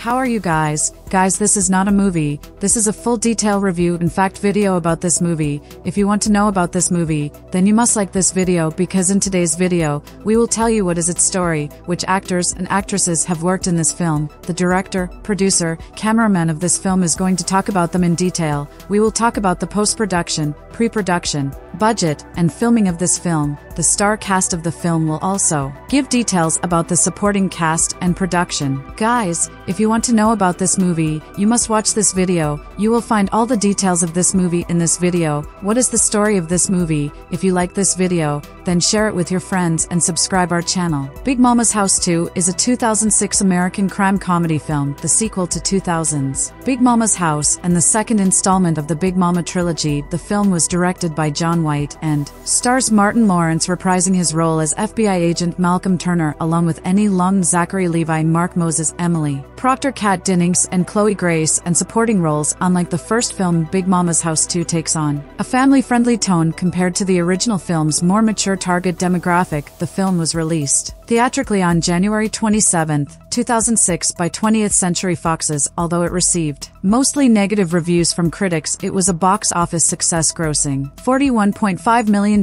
How are you guys? Guys, this is not a movie, this is a full detail review, in fact video about this movie. If you want to know about this movie, then you must like this video, because in today's video, we will tell you what is its story, which actors and actresses have worked in this film, the director, producer, cameraman of this film is going to talk about them in detail. We will talk about the post-production, pre-production, budget, and filming of this film. The star cast of the film will also give details about the supporting cast and production. Guys, if you want to know about this movie, you must watch this video. You will find all the details of this movie in this video. What is the story of this movie? If you like this video, then share it with your friends and subscribe our channel. Big Momma's House 2 is a 2006 American crime comedy film, the sequel to 2000's Big Momma's House and the second installment of the Big Momma trilogy. The film was directed by John White and stars Martin Lawrence reprising his role as FBI agent Malcolm Turner along with Nia Long, Zachary Levi, Mark Moses, Emily Procter, Kat Dennings, and Chloe Grace, and supporting roles. Unlike the first film, Big Momma's House 2 takes on a family-friendly tone compared to the original film's more mature target demographic. The film was released theatrically on January 27, 2006 by 20th Century Fox's. Although it received mostly negative reviews from critics, it was a box office success, grossing $41.5 million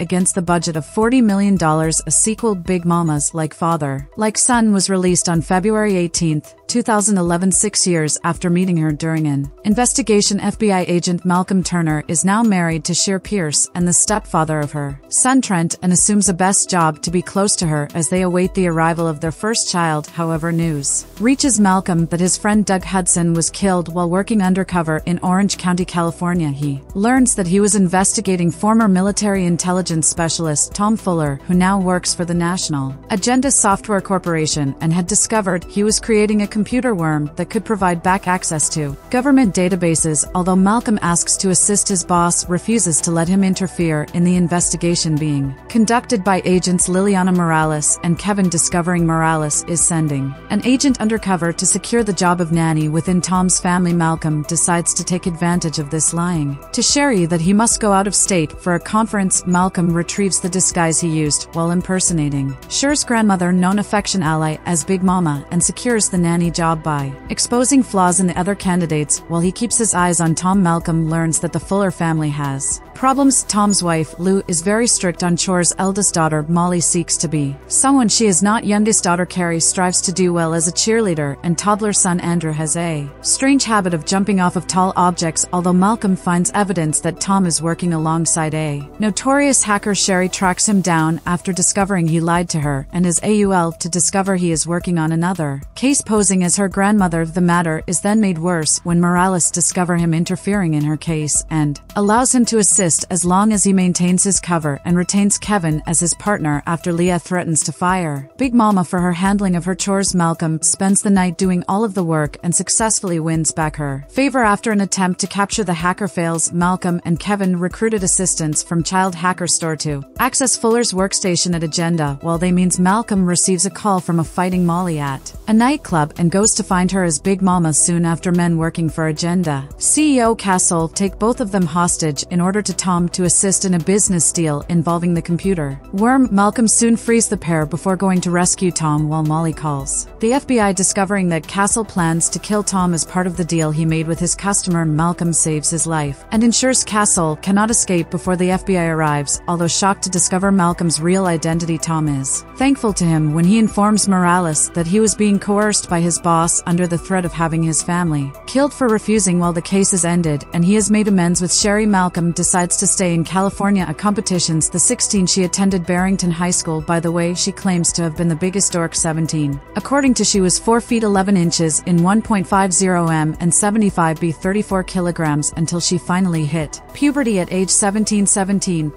against the budget of $40 million. A sequel, Big Momma's Like Father Like Son, was released on February 18, 2011, 6 years after meeting her during an investigation. FBI agent Malcolm Turner is now married to Sheer Pierce and the stepfather of her son Trent, and assumes a best job to be close to her as they await the arrival of their first child. However, news reaches Malcolm that his friend Doug Hudson was killed while working undercover in Orange County, California. He learns that he was investigating former military intelligence specialist Tom Fuller, who now works for the National Agenda Software Corporation, and had discovered he was creating a computer worm that could provide back access to government databases. Although Malcolm asks to assist, his boss refuses to let him interfere in the investigation being conducted by agents Liliana Morales and Kevin. Discovering Morales is sending an agent undercover to secure the job of nanny within Tom's family, Malcolm decides to take advantage of this, lying to Sherry that he must go out of state for a conference. Malcolm retrieves the disguise he used while impersonating Sher's grandmother, known affection ally as Big Momma, and secures the nanny job by exposing flaws in the other candidates. While he keeps his eyes on Tom, Malcolm learns that the Fuller family has problems. Tom's wife, Lou, is very strict on chores. Eldest daughter, Molly, seeks to be someone she is not. Youngest daughter, Carrie, strives to do well as a cheerleader, and toddler son, Andrew, has a strange habit of jumping off of tall objects. Although Malcolm finds evidence that Tom is working alongside a notorious hacker, Sherry tracks him down after discovering he lied to her and is AUL to discover he is working on another case posing as her grandmother. The matter is then made worse when Morales discovers him interfering in her case and allows him to assist as long as he maintains his cover and retains Kevin as his partner. After Leah threatens to fire Big Momma for her handling of her chores, Malcolm spends the night doing all of the work and successfully wins back her favor. After an attempt to capture the hacker fails, Malcolm and Kevin recruited assistance from child hacker Store to access Fuller's workstation at Agenda. While they means, Malcolm receives a call from a fighting Molly at a nightclub and goes to find her as Big Momma. Soon after, men working for Agenda CEO Castle take both of them hostage in order to Tom to assist in a business deal involving the computer worm. Malcolm soon frees the pair before going to rescue Tom while Molly calls the FBI, discovering that Castle plans to kill Tom as part of the deal he made with his customer. Malcolm saves his life and ensures Castle cannot escape before the FBI arrives. Although shocked to discover Malcolm's real identity, Tom is thankful to him when he informs Morales that he was being coerced by his boss under the threat of having his family killed for refusing. While the case is ended and he has made amends with Sherry, Malcolm decides to stay in California. A competition's the 16 she attended Barrington High School. By the way, she claims to have been the biggest dork, 17. According to she was 4 feet 11 inches in 1.50 m and 75b 34 kilograms until she finally hit puberty at age 17.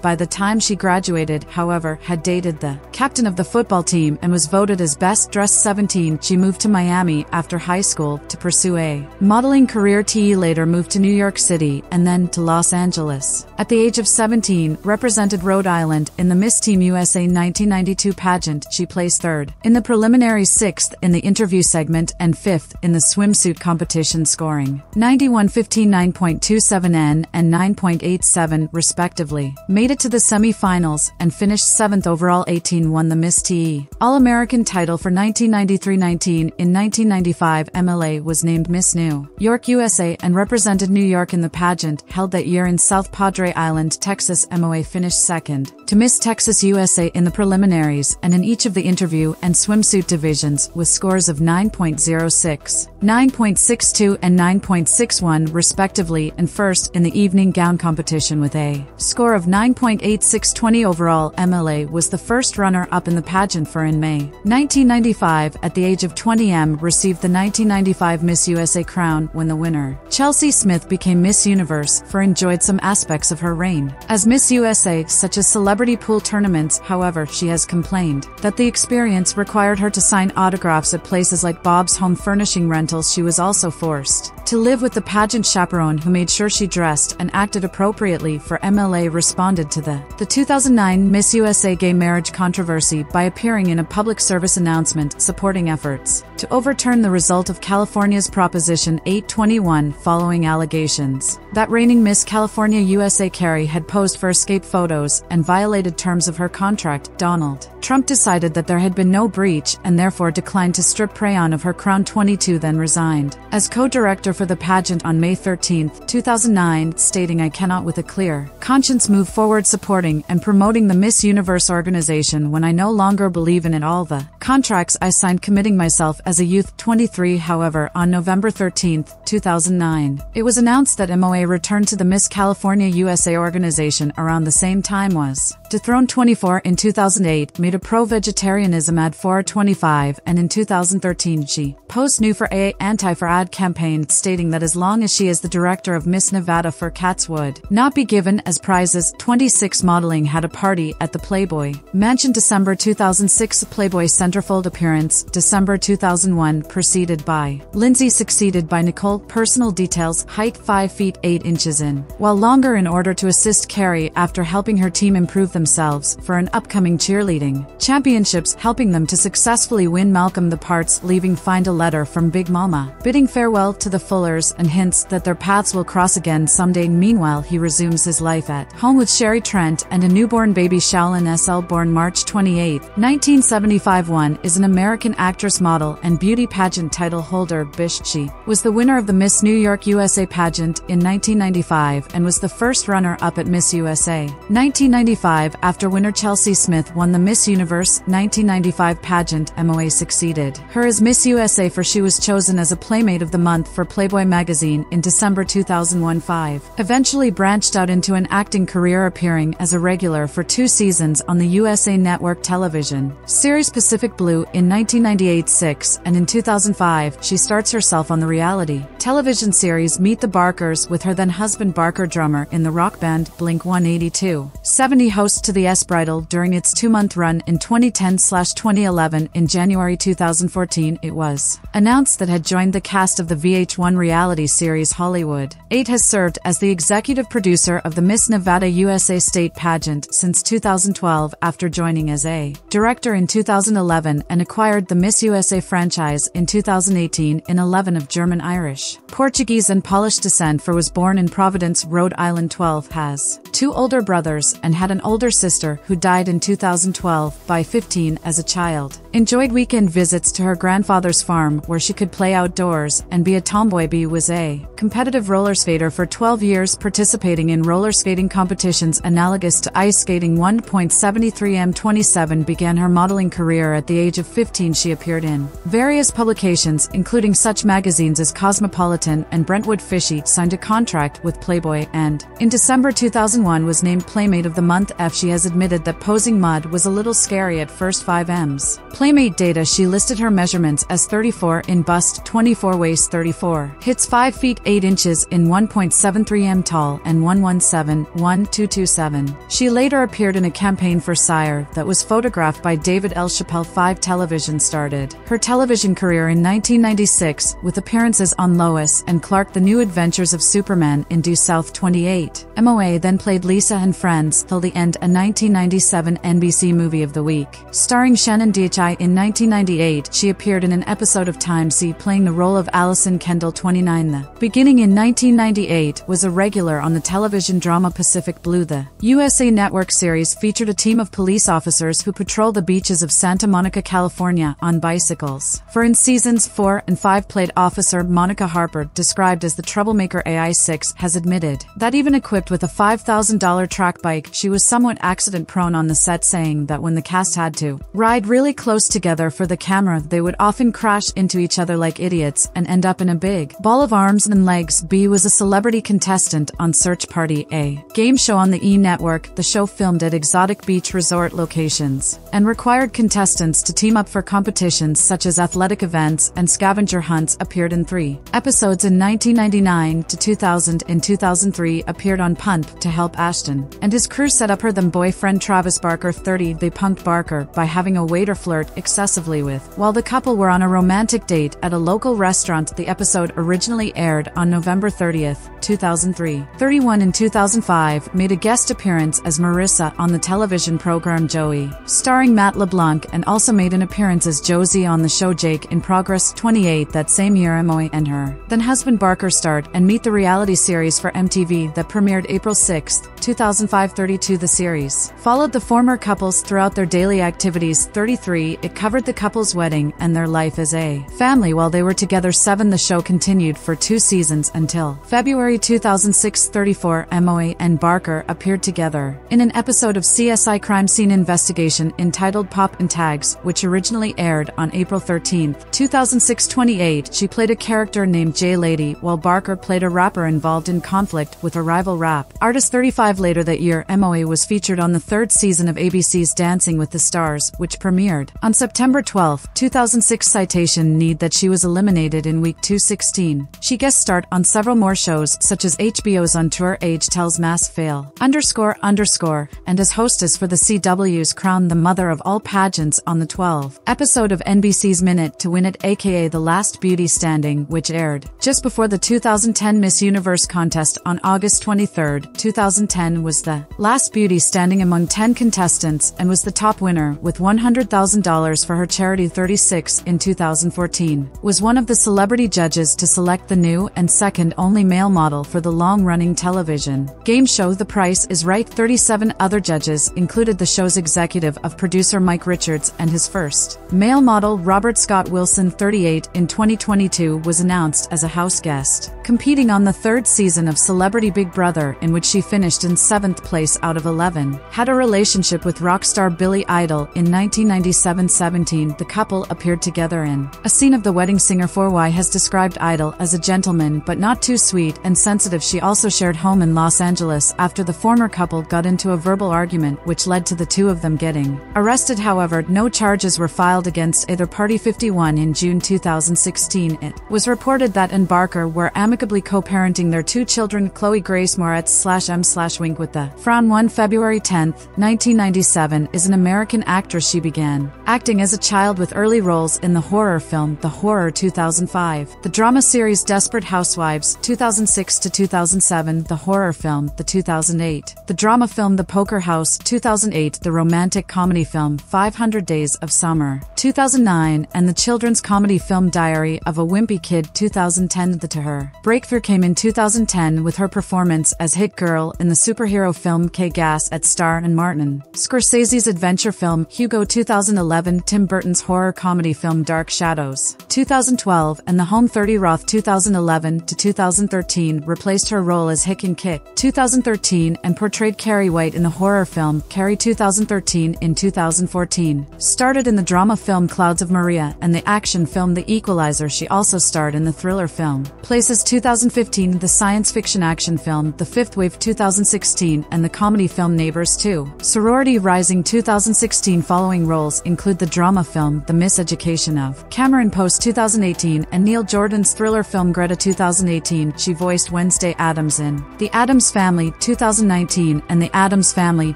By the time she graduated, however, had dated the captain of the football team and was voted as best dressed, 17. She moved to Miami after high school to pursue a modeling career. She later moved to New York City and then to Los Angeles. At the age of 17, represented Rhode Island in the Miss Team USA 1992 pageant. She placed third in the preliminary 6 6th in the interview segment and 5th in the swimsuit competition, scoring 91.15, 9.27n and 9.87 respectively, made it to the semi-finals and finished 7th overall. 18 won the Miss TE All-American title for 1993-19. In 1995, MLA was named Miss New York USA and represented New York in the pageant held that year in South Padre Island, Texas. MOA finished 2nd to Miss Texas USA in the preliminaries and in each of the interview and swimsuit divisions with scores of 9.06, 9.62 and 9.61 respectively, and 1st in the evening gown competition with a score of 9.8620 overall. MLA was the first runner-up in the pageant for in May 1995 at the age of 20. M received the 1995 Miss USA crown when the winner, Chelsea Smith, became Miss Universe for enjoyed some aspects of her reign as Miss USA, such as celebrity pool tournaments. However, she has complained that the experience required her to sign autographs at places like Bob's Home Furnishing Rentals. She was also forced to live with the pageant chaperone who made sure she dressed and acted appropriately for MLA responded to the 2009 Miss USA gay marriage controversy by appearing in a public service announcement supporting efforts to overturn the result of California's Proposition 821 following allegations that reigning Miss California USA Carrie had posed for escape photos and violated terms of her contract. Donald Trump decided that there had been no breach and therefore declined to strip Prayon of her crown. 22 then resigned as co-director for the pageant on May 13, 2009, stating, "I cannot with a clear conscience move forward supporting and promoting the Miss Universe organization when I no longer believe in it. All the contracts I signed committing myself as a youth." 23 However, on November 13, 2009, it was announced that MOA returned to the Miss California USA organization around the same time was dethroned. 24 In 2008, made a pro-vegetarianism ad for 25, and in 2013 she posed new for a anti-for-ad campaign, stating that as long as she is the director of Miss Nevada for cats would not be given as prizes. 26 Modeling had a party at the Playboy Mansion December 2006. Playboy centerfold appearance December 2001, preceded by Lindsay, succeeded by Nicole. Personal details: height 5 feet 8 inches in, while longer, in order to assist Carrie after helping her team improve themselves for an upcoming cheerleading championships, helping them to successfully win. Malcolm the Parts leaving, find a letter from Big Momma, bidding farewell to the Fullers, and hints that their paths will cross again someday. Meanwhile, he resumes his life at home with Sherry Trent and a newborn baby. Shaolin SL, born March 28, 1975. 1 is an American actress, model, and beauty pageant title holder. Bish. She was the winner of the Miss New York USA pageant in 1995 and was the first runner-up at Miss USA 1995 after winner Chelsea Smith won the Miss Universe 1995 pageant. MOA succeeded her as Miss USA for she was chosen as a Playmate of the Month for Playboy magazine in December 2001. 5 Eventually branched out into an acting career, appearing as a regular for 2 seasons on the USA Network television series Pacific Blue in 1998. 6 And in 2005, she starts herself on the reality television series Meet the Barkers with her then-husband Barker, drummer in the rock band Blink-182. 70 Host to the S Bridal during its 2-month run in 2010/2011. In January 2014, it was announced that had joined the cast of the VH1 reality series Hollywood 8. Has served as the executive producer of the Miss Nevada USA State Pageant since 2012 after joining as a director in 2011 and acquired the Miss USA franchise in 2018 in 11 of German, Irish, Portuguese and Polish descent. For was born in Providence, Rhode Island. 12 Has 2 older brothers and had an older sister who died in 2012. By 15 As a child, enjoyed weekend visits to her grandfather's farm where she could play outdoors and be a tomboy. B was a competitive roller skater for 12 years, participating in roller skating competitions analogous to ice skating. 1.73 M 27 began her modeling career at the age of 15. She appeared in various publications, including such magazines as Cosmopolitan and Brentwood. Fishy signed a contract with Playboy and, in December 2001, was named Playmate of the Month. F She has admitted that posing mud was a little scary at first. 5 M's Playmate data. She listed her measurements as 34 in bust, 24 waist, 34 hits, 5 feet 8 inches in, 1.73 m tall, and 117.1227. She later appeared in a campaign for Sire that was photographed by David L. Chappelle. 5 Television started her television career in 1996 with appearances on Lois and Clark: The New Adventures of Superman in Due South. 28 MOA then plays played Lisa and Friends Till the End, a 1997 NBC Movie of the Week. Starring Shannon Diachai, in 1998, she appeared in an episode of Time-C playing the role of Allison Kendall, 29. The beginning in 1998 was a regular on the television drama Pacific Blue. The USA Network series featured a team of police officers who patrol the beaches of Santa Monica, California, on bicycles. For in seasons 4 and 5 played Officer Monica Harper, described as the troublemaker. AI6 has admitted that even equipped with a $5,000 track bike, she was somewhat accident-prone on the set, saying that when the cast had to ride really close together for the camera, they would often crash into each other like idiots and end up in a big ball of arms and legs. B was a celebrity contestant on Search Party, a game show on the E! Network. The show filmed at exotic beach resort locations and required contestants to team up for competitions such as athletic events and scavenger hunts. Appeared in 3 episodes in 1999 to 2000. In 2003, appeared on Pump to help Ashton and his crew set up her then boyfriend Travis Barker, 30. They punked Barker by having a waiter flirt excessively with while the couple were on a romantic date at a local restaurant. The episode originally aired on November 30th, 2003. 31 in 2005 made a guest appearance as Marissa on the television program Joey, starring Matt LeBlanc, and also made an appearance as Josie on the show Jake in Progress. 28 that same year, Emoy and her then husband Barker starred and Meet the Reality series for MTV that premiered April 6, 2005. 32 the series followed the former couples throughout their daily activities. 33 it covered the couple's wedding and their life as a family while they were together. 7 the show continued for 2 seasons until February 2006. 34 Emoy and Barker appeared together in an episode of CSI Crime Scene Investigation entitled Pop and Tags, which originally aired on April 13, 2006. 28 she played a character named Jay Lady, while Barker played a rapper involved in conflict with a rival rap artist. 35 later that year, Emoy was featured on the 3rd season of ABC's Dancing with the Stars, which premiered on September 12, 2006. Citation need that she was eliminated in week 216. She guest starred on several more shows, such as HBO's On Tour, Age Tells, Mass Fail, __, and as hostess for the CW's Crown, the mother of all pageants, on the 12th episode of NBC's Minute to Win It, aka The Last Beauty Standing, which aired just before the 2010 Miss Universe contest on August 23, 2010. Was the last beauty standing among 10 contestants and was the top winner with $100,000 for her charity. 36 in 2014 was one of the celebrity judges to select the new and second only male model for the long-running television game show The Price Is Right. 37 other judges included the show's executive of producer Mike Richards and his first male model Robert Scott Wilson. 38 in 2022 was announced as a house guest, competing on the 3rd season of Celebrity Big Brother, in which she finished in 7th place out of 11. Had a relationship with rock star Billy Idol in 1997. 17 the couple appeared together in a scene of The Wedding Singer. 4Y has described Idol as a gentleman but not too sweet and sensitive. She also shared home in Los Angeles after the former couple got into a verbal argument, which led to the two of them getting arrested. However, no charges were filed against either party. 51 in June 2016 it was reported that and Barker were amicably co-parenting their 2 children, Chloe Grace Moretz /M/Wink with the Frown. 1 February 10, 1997 is an American actress. She began acting as a child with early roles in the horror film The Horror. 2005 the drama series Desperate Housewives. 2006 to 2007 the horror film. 2008 the drama film The Poker House. 2008 the romantic comedy film 500 Days of Summer. 2009 and the children's comedy film Diary of a Wimpy Kid. 2010 the to her breakthrough came in 2010 with her performance as Hit Girl in the superhero film Kick-Ass at Star and Martin Scorsese's adventure film Hugo. 2011 Tim Burton's horror comedy film Dark Shadows. 2012 and the home 30 Roth. 2011 to 2013 replaced her role as Hick in Kick. 2013 and portrayed Carrie White in the horror film Carrie. 2013 in 2014 started in the drama film Clouds of Maria and the action film The Equalizer. She also starred in the thriller film Places. 2015 the science fiction action film The Fifth Wave. 2016 and the comedy film Neighbors 2 Sorority Rising. 2016 following roles include the drama film The Miseducation of Cameron Post. 2018 and Neil Jordan's thriller film Greta. 2018 she voiced Wednesday Addams in The Addams Family. 2019 and The Addams Family.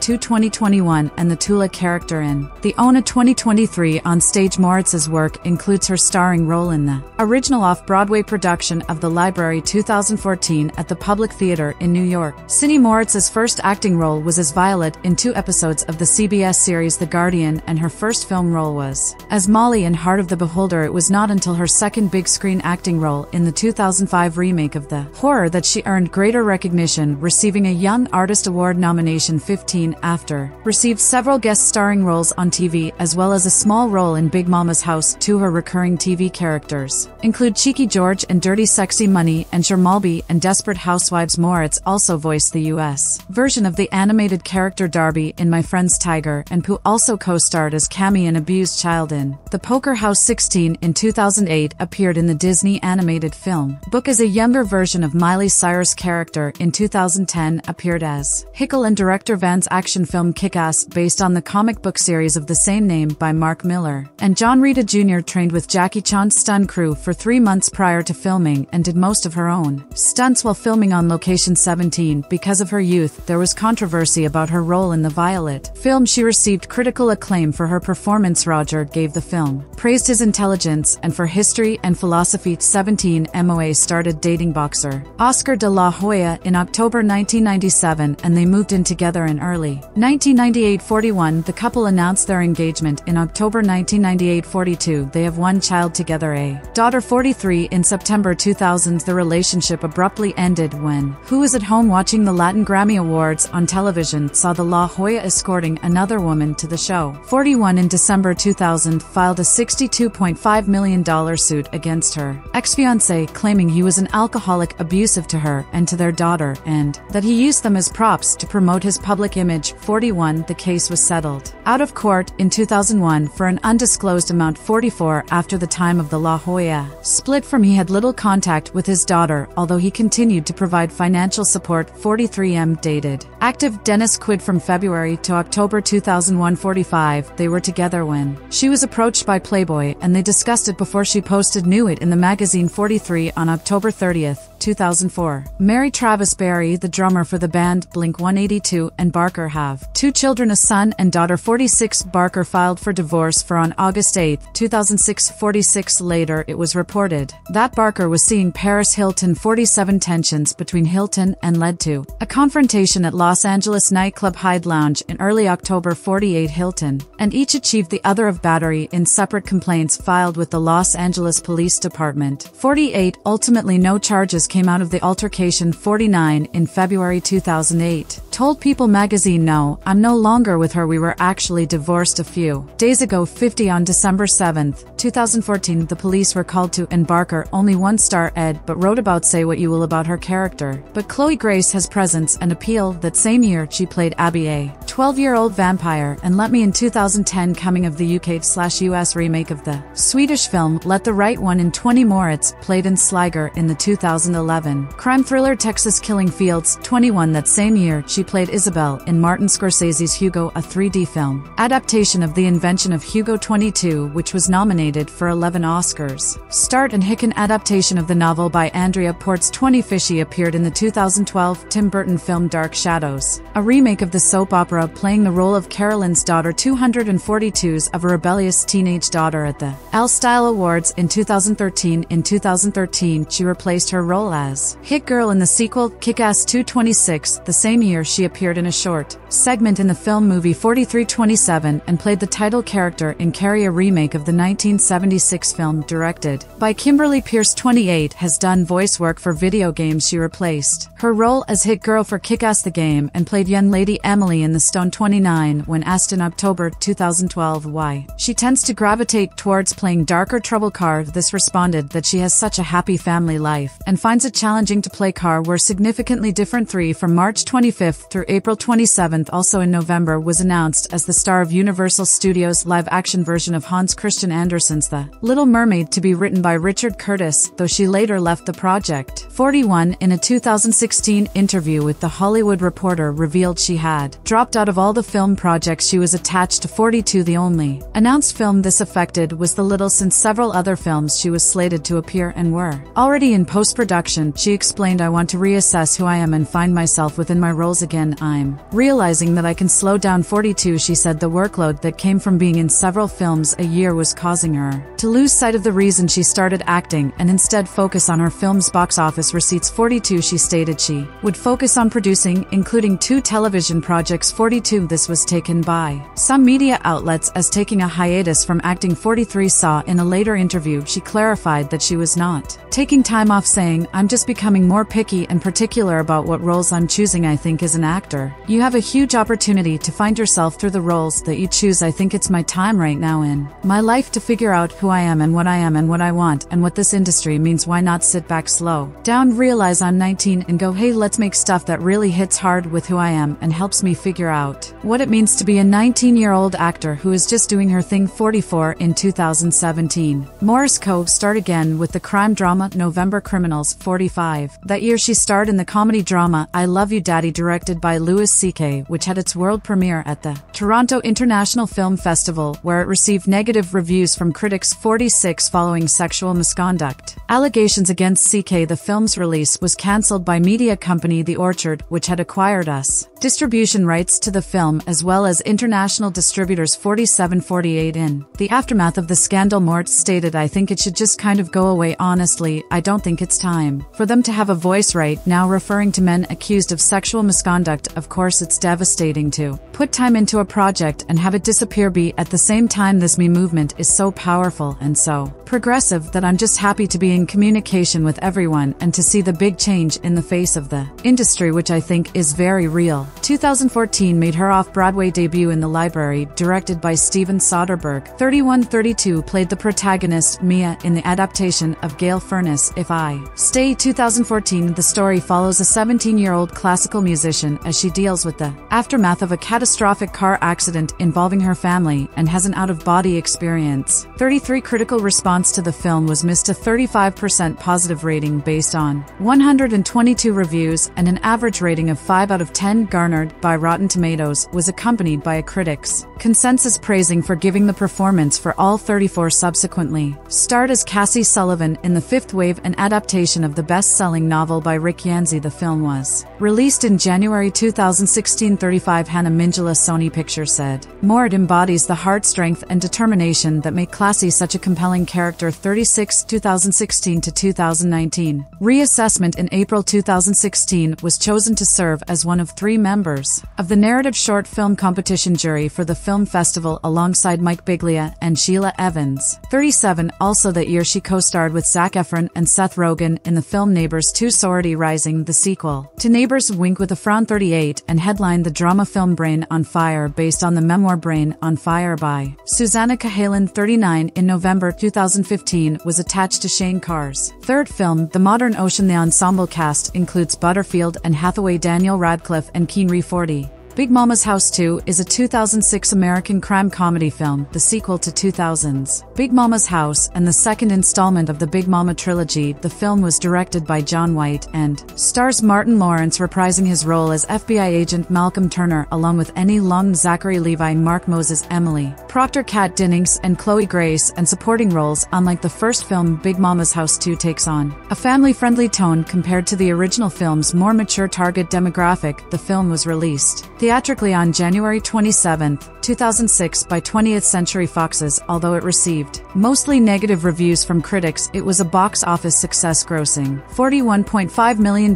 2021 and the Tula character in The Ona. 2023 on stage Moritz's work includes her starring role in the original off-Broadway production of The Library. 2014 at the Public Theater in New York City. Moritz Moretz's first acting role was as Violet in 2 episodes of the CBS series The Guardian, and her first film role was as Molly in Heart of the Beholder. It was not until her second big-screen acting role in the 2005 remake of The Horror that she earned greater recognition, receiving a Young Artist Award nomination 15 after, received several guest starring roles on TV as well as a small role in Big Momma's House 2. Her recurring TV characters include Cheeky George in Dirty Sexy Money, and Shermalby and Desperate Housewives. Moretz also voiced the U.S. version of the animated character Darby in My Friend's Tiger, and Pooh also co-starred as Cammy an abused child in The Poker House. 16 in 2008 appeared in the Disney animated film Book as a younger version of Miley Cyrus' character. In 2010 appeared as Hickle in director Van's action film Kick-Ass, based on the comic book series of the same name by Mark Miller. And John Rita Jr. trained with Jackie Chan's stunt crew for 3 months prior to filming and did most of her own stunts while filming on location. 17 Because of her youth, there was controversy about her role in the Violet film. She received critical acclaim for her performance. Roger gave the film, praised his intelligence, and for history and philosophy. 17 MOA started dating boxer Oscar de la Hoya in October 1997, and they moved in together in early 1998. 41 The couple announced their engagement in October 1998. 42 They have one child together, a daughter. 43 In September 2000, the relationship abruptly ended when Who Was at Home watching the Latin Grammy Awards on television saw the La Hoya escorting another woman to the show. 41 In December 2000, filed a $62.5 million suit against her ex-fiancé, claiming he was an alcoholic, abusive to her and to their daughter, and that he used them as props to promote his public image. 41 The case was settled out of court in 2001 for an undisclosed amount. 44 After the time of the La Hoya split from, he had little contact with his daughter, although he continued to provide financial support. 43M Dated active Dennis Quid from February to October 2001. 45 They were together when she was approached by Playboy, and they discussed it before she posted nude in the magazine. 43 On October 30th 2004, Mary Travis Barry, the drummer for the band Blink-182, and Barker have 2 children, a son and daughter. 46 Barker filed for divorce for on August 8, 2006. 46 Later it was reported that Barker was seeing Paris Hilton. 47 Tensions between Hilton and led to a confrontation at Los Angeles nightclub Hyde Lounge in early October. 48 Hilton and each accused the other of battery in separate complaints filed with the Los Angeles Police Department. 48 Ultimately no charges came out of the altercation. 49 In February 2008, told People magazine, "No, I'm no longer with her. We were actually divorced a few days ago." 50 On December 7, 2014, the police were called to, and Barker, only one star Ed, but wrote about Say What You Will About her character. But Chloe Grace has presence and appeal. That same year, she played Abby, a 12-year-old vampire, and Let Me in 2010, coming of the UK/US remake of the Swedish film Let the Right One in. 20 Moretz played in Sliger in the 2011 crime thriller Texas Killing Fields. 21 That same year, she played Isabel in Martin Scorsese's Hugo, a 3D film adaptation of the invention of Hugo. 22 Which was nominated for 11 Oscars. Start and Hicken adaptation of the novel by Andrea Ports. 20 Fishy appeared in the 2012 Tim Burton film Dark Shadows, a remake of the soap opera, playing the role of Carolyn's daughter. 242's of a rebellious teenage daughter at the Elle Style Awards in 2013. In 2013, she replaced her role as Hit Girl in the sequel Kick-Ass 226. The same year, she appeared in a short segment in the film movie 4327 and played the title character in Carrie, a remake of the 1976 film directed by Kimberly Pierce. 28 Has done voice work for video games. She replaced her role as Hit Girl for Kick-Ass the game and played young lady Emily in The Stone. 29 When asked in October 2012 why she tends to gravitate towards playing darker trouble card, this responded that she has such a happy family life and finds it challenging to play car were significantly different. 3 From March 25th through April 27th, also in November, was announced as the star of Universal Studios' live-action version of Hans Christian Andersen's The Little Mermaid, to be written by Richard Curtis, though she later left the project. 41 In a 2016 interview with The Hollywood Reporter, revealed she had dropped out out of all the film projects she was attached to, 42 the only announced film this affected was The Little, since several other films she was slated to appear and were already in post-production. She explained, "I want to reassess who I am and find myself within my roles again. I'm realizing that I can slow down." 42 She said the workload that came from being in several films a year was causing her to lose sight of the reason she started acting and instead focus on her film's box office receipts. 42 She stated she would focus on producing, including 2 television projects. 42 This was taken by some media outlets as taking a hiatus from acting. 43 Saw in a later interview she clarified that she was not taking time off, saying, "I'm just becoming more picky and particular about what roles I'm choosing. I think as an actor, you have a huge opportunity to find yourself through the roles that you choose. I think it's my time right now in my life to figure out who I am and what I am and what I want and what this industry means. Why not sit back, slow down, realize I'm 19 and go, hey, let's make stuff that really hits hard with who I am and helps me figure out what it means to be a 19-year-old actor who is just doing her thing." 44 In 2017, Morris co-starred again with the crime drama November Criminals. 45 That year she starred in the comedy drama I Love You Daddy, directed by Louis C.K., which had its world premiere at the Toronto International Film Festival, where it received negative reviews from critics. 46 Following sexual misconduct allegations against C.K., the film's release was cancelled by media company The Orchard, which had acquired US distribution rights to the film as well as international distributors. 47-48 In the aftermath of the scandal, Moretz stated, "I think it should just kind of go away, honestly. I don't think it's time for them to have a voice right now," referring to men accused of sexual misconduct. "Of course it's devastating to put time into a project and have it disappear. Be at the same time, this Me movement is so powerful and so progressive that I'm just happy to be in communication with everyone and to see the big change in the face of the industry, which I think is very real." 2014 made her off-Broadway debut in The Library, directed by Steven Soderbergh. 31-32 played the protagonist, Mia, in the adaptation of Gale Furnass' If I Stay. 2014 The story follows a 17-year-old classical musician as she deals with the aftermath of a catastrophic car accident involving her family and has an out-of-body experience. 33 Critical response to the film was missed, a 35% positive rating based on 122 reviews and an average rating of 5 out of 10 garnered by Rotten Tomatoes, was accompanied by a critics' consensus praising for giving the performance for all. 34 subsequently starred as Cassie Sullivan in The Fifth Wave, an adaptation of the best-selling novel by Rick Yancey. The film was released in January 2016. 35 Hannah Mingela, Sony Pictures, said, "Moret embodies the heart, strength, and determination that make Classy such a compelling character." 36 2016 to 2019 reassessment. In April 2016 was chosen to serve as one of 3 members of the narrative short film competition jury for the film festival alongside Mike Biglia and Sheila Evans. 37 Also that year she co-starred with Zac Efron and Seth Rogen in the film Neighbors 2 Sorority Rising, the sequel to Neighbors, Wink with a Frown. 38 And headlined the drama film Brain on Fire, based on the memoir Brain on Fire by Susanna Cahalan. 39 In November 2015 was attached to Shane Carr's third film, The Modern Ocean. The ensemble cast includes Butterfield and Hathaway, Daniel Radcliffe and Keane Reeves. 40 Big Momma's House 2 is a 2006 American crime comedy film, the sequel to 2000's Big Momma's House and the second installment of the Big Momma trilogy. The film was directed by John White and stars Martin Lawrence reprising his role as FBI agent Malcolm Turner, along with Nia Long, Zachary Levi, Mark Moses, Emily Procter, Kat Dennings, and Chloe Grace, and supporting roles. Unlike the first film, Big Momma's House 2 takes on a family-friendly tone compared to the original film's more mature target demographic. The film was released theatrically on January 27, 2006 by 20th Century Fox's. Although it received mostly negative reviews from critics, it was a box office success, grossing $41.5 million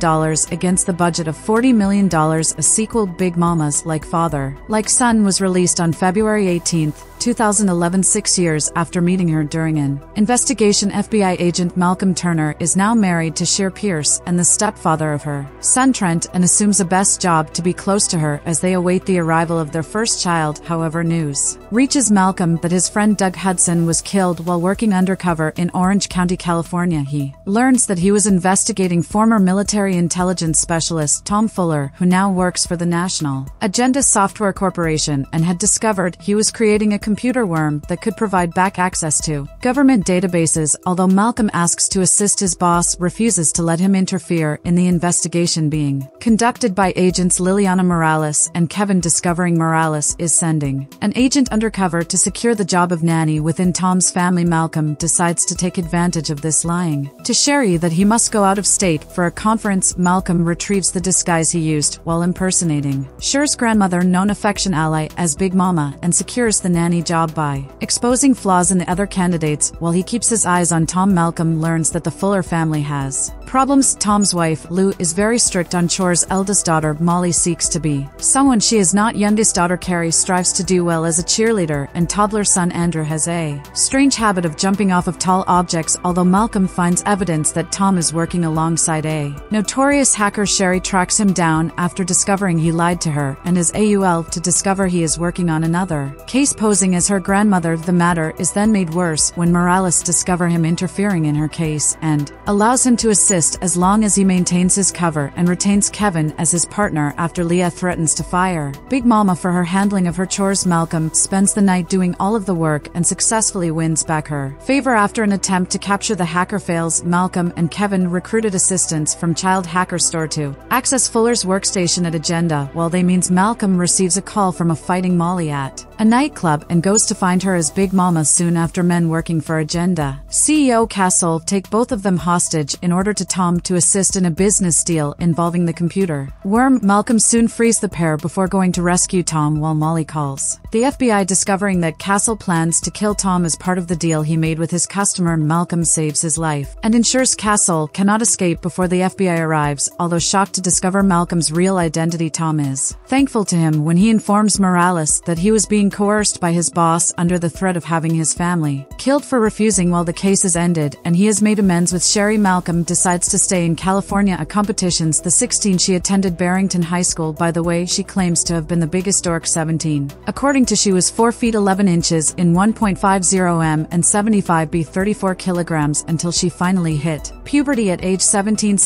against the budget of $40 million. A sequel, Big Momma's Like Father, Like Son, was released on February 18, 2011, 6 years after meeting her during an investigation. FBI agent Malcolm Turner is now married to Cher Pierce and the stepfather of her son Trent, and assumes a best job to be close to her as they await the arrival of their first child. However, news reaches Malcolm that his friend Doug Hudson was killed while working undercover in Orange County, California. He learns that he was investigating former military intelligence specialist Tom Fuller, who now works for the National Agenda Software Corporation, and had discovered he was creating a computer worm that could provide back access to government databases, although Malcolm asks to assist his boss refuses to let him interfere in the investigation being conducted by agents Liliana Morales and Kevin, discovering Morales is sending an agent undercover to secure the job of nanny within Tom's family. Malcolm decides to take advantage of this, lying to Sherry that he must go out of state for a conference. Malcolm retrieves the disguise he used while impersonating Cher's grandmother, known affection ally as Big Momma, and secures the nanny job by exposing flaws in the other candidates while he keeps his eyes on Tom. Malcolm learns that the Fuller family has problems. Tom's wife, Lou, is very strict on Cher's eldest daughter. Molly seeks to be someone she is not. Youngest daughter Carrie strives to do well as a cheerleader, and toddler son Andrew has a strange habit of jumping off of tall objects, although Malcolm finds evidence that Tom is working alongside a notorious hacker. Sherry tracks him down after discovering he lied to her and his AUL to discover he is working on another case posing as her grandmother. The matter is then made worse when Morales discovers him interfering in her case and allows him to assist as long as he maintains his cover and retains Kevin as his partner after Leah threatens to fire Big Momma for her handling of her chores. Malcolm spends the night doing all of the work and successfully wins back her favor after an attempt to capture the hacker fails. Malcolm and Kevin recruited assistance from Child Hacker Store to access Fuller's workstation at Agenda while they means. Malcolm receives a call from a fighting Molly at a nightclub and goes to find her as Big Momma. Soon after, men working for Agenda CEO Castle take both of them hostage in order to Tom to assist in a business deal involving the computer worm. Malcolm soon frees the pair before going to rescue Tom while Molly calls the FBI, discovering that Castle plans to kill Tom as part of the deal he made with his customer. Malcolm saves his life and ensures Castle cannot escape before the FBI arrives, although shocked to discover Malcolm's real identity. Tom is thankful to him when he informs Morales that he was being coerced by his boss under the threat of having his family killed for refusing while the case is ended, and he has made amends with Sherry. Malcolm decides to stay in California. A competitions the 16 she attended Barrington High School. By the way, she claims to have been the biggest dork 17. According to she was 4 feet 11 inches in 1.50 m and 75b 34 kilograms until she finally hit puberty at age 17.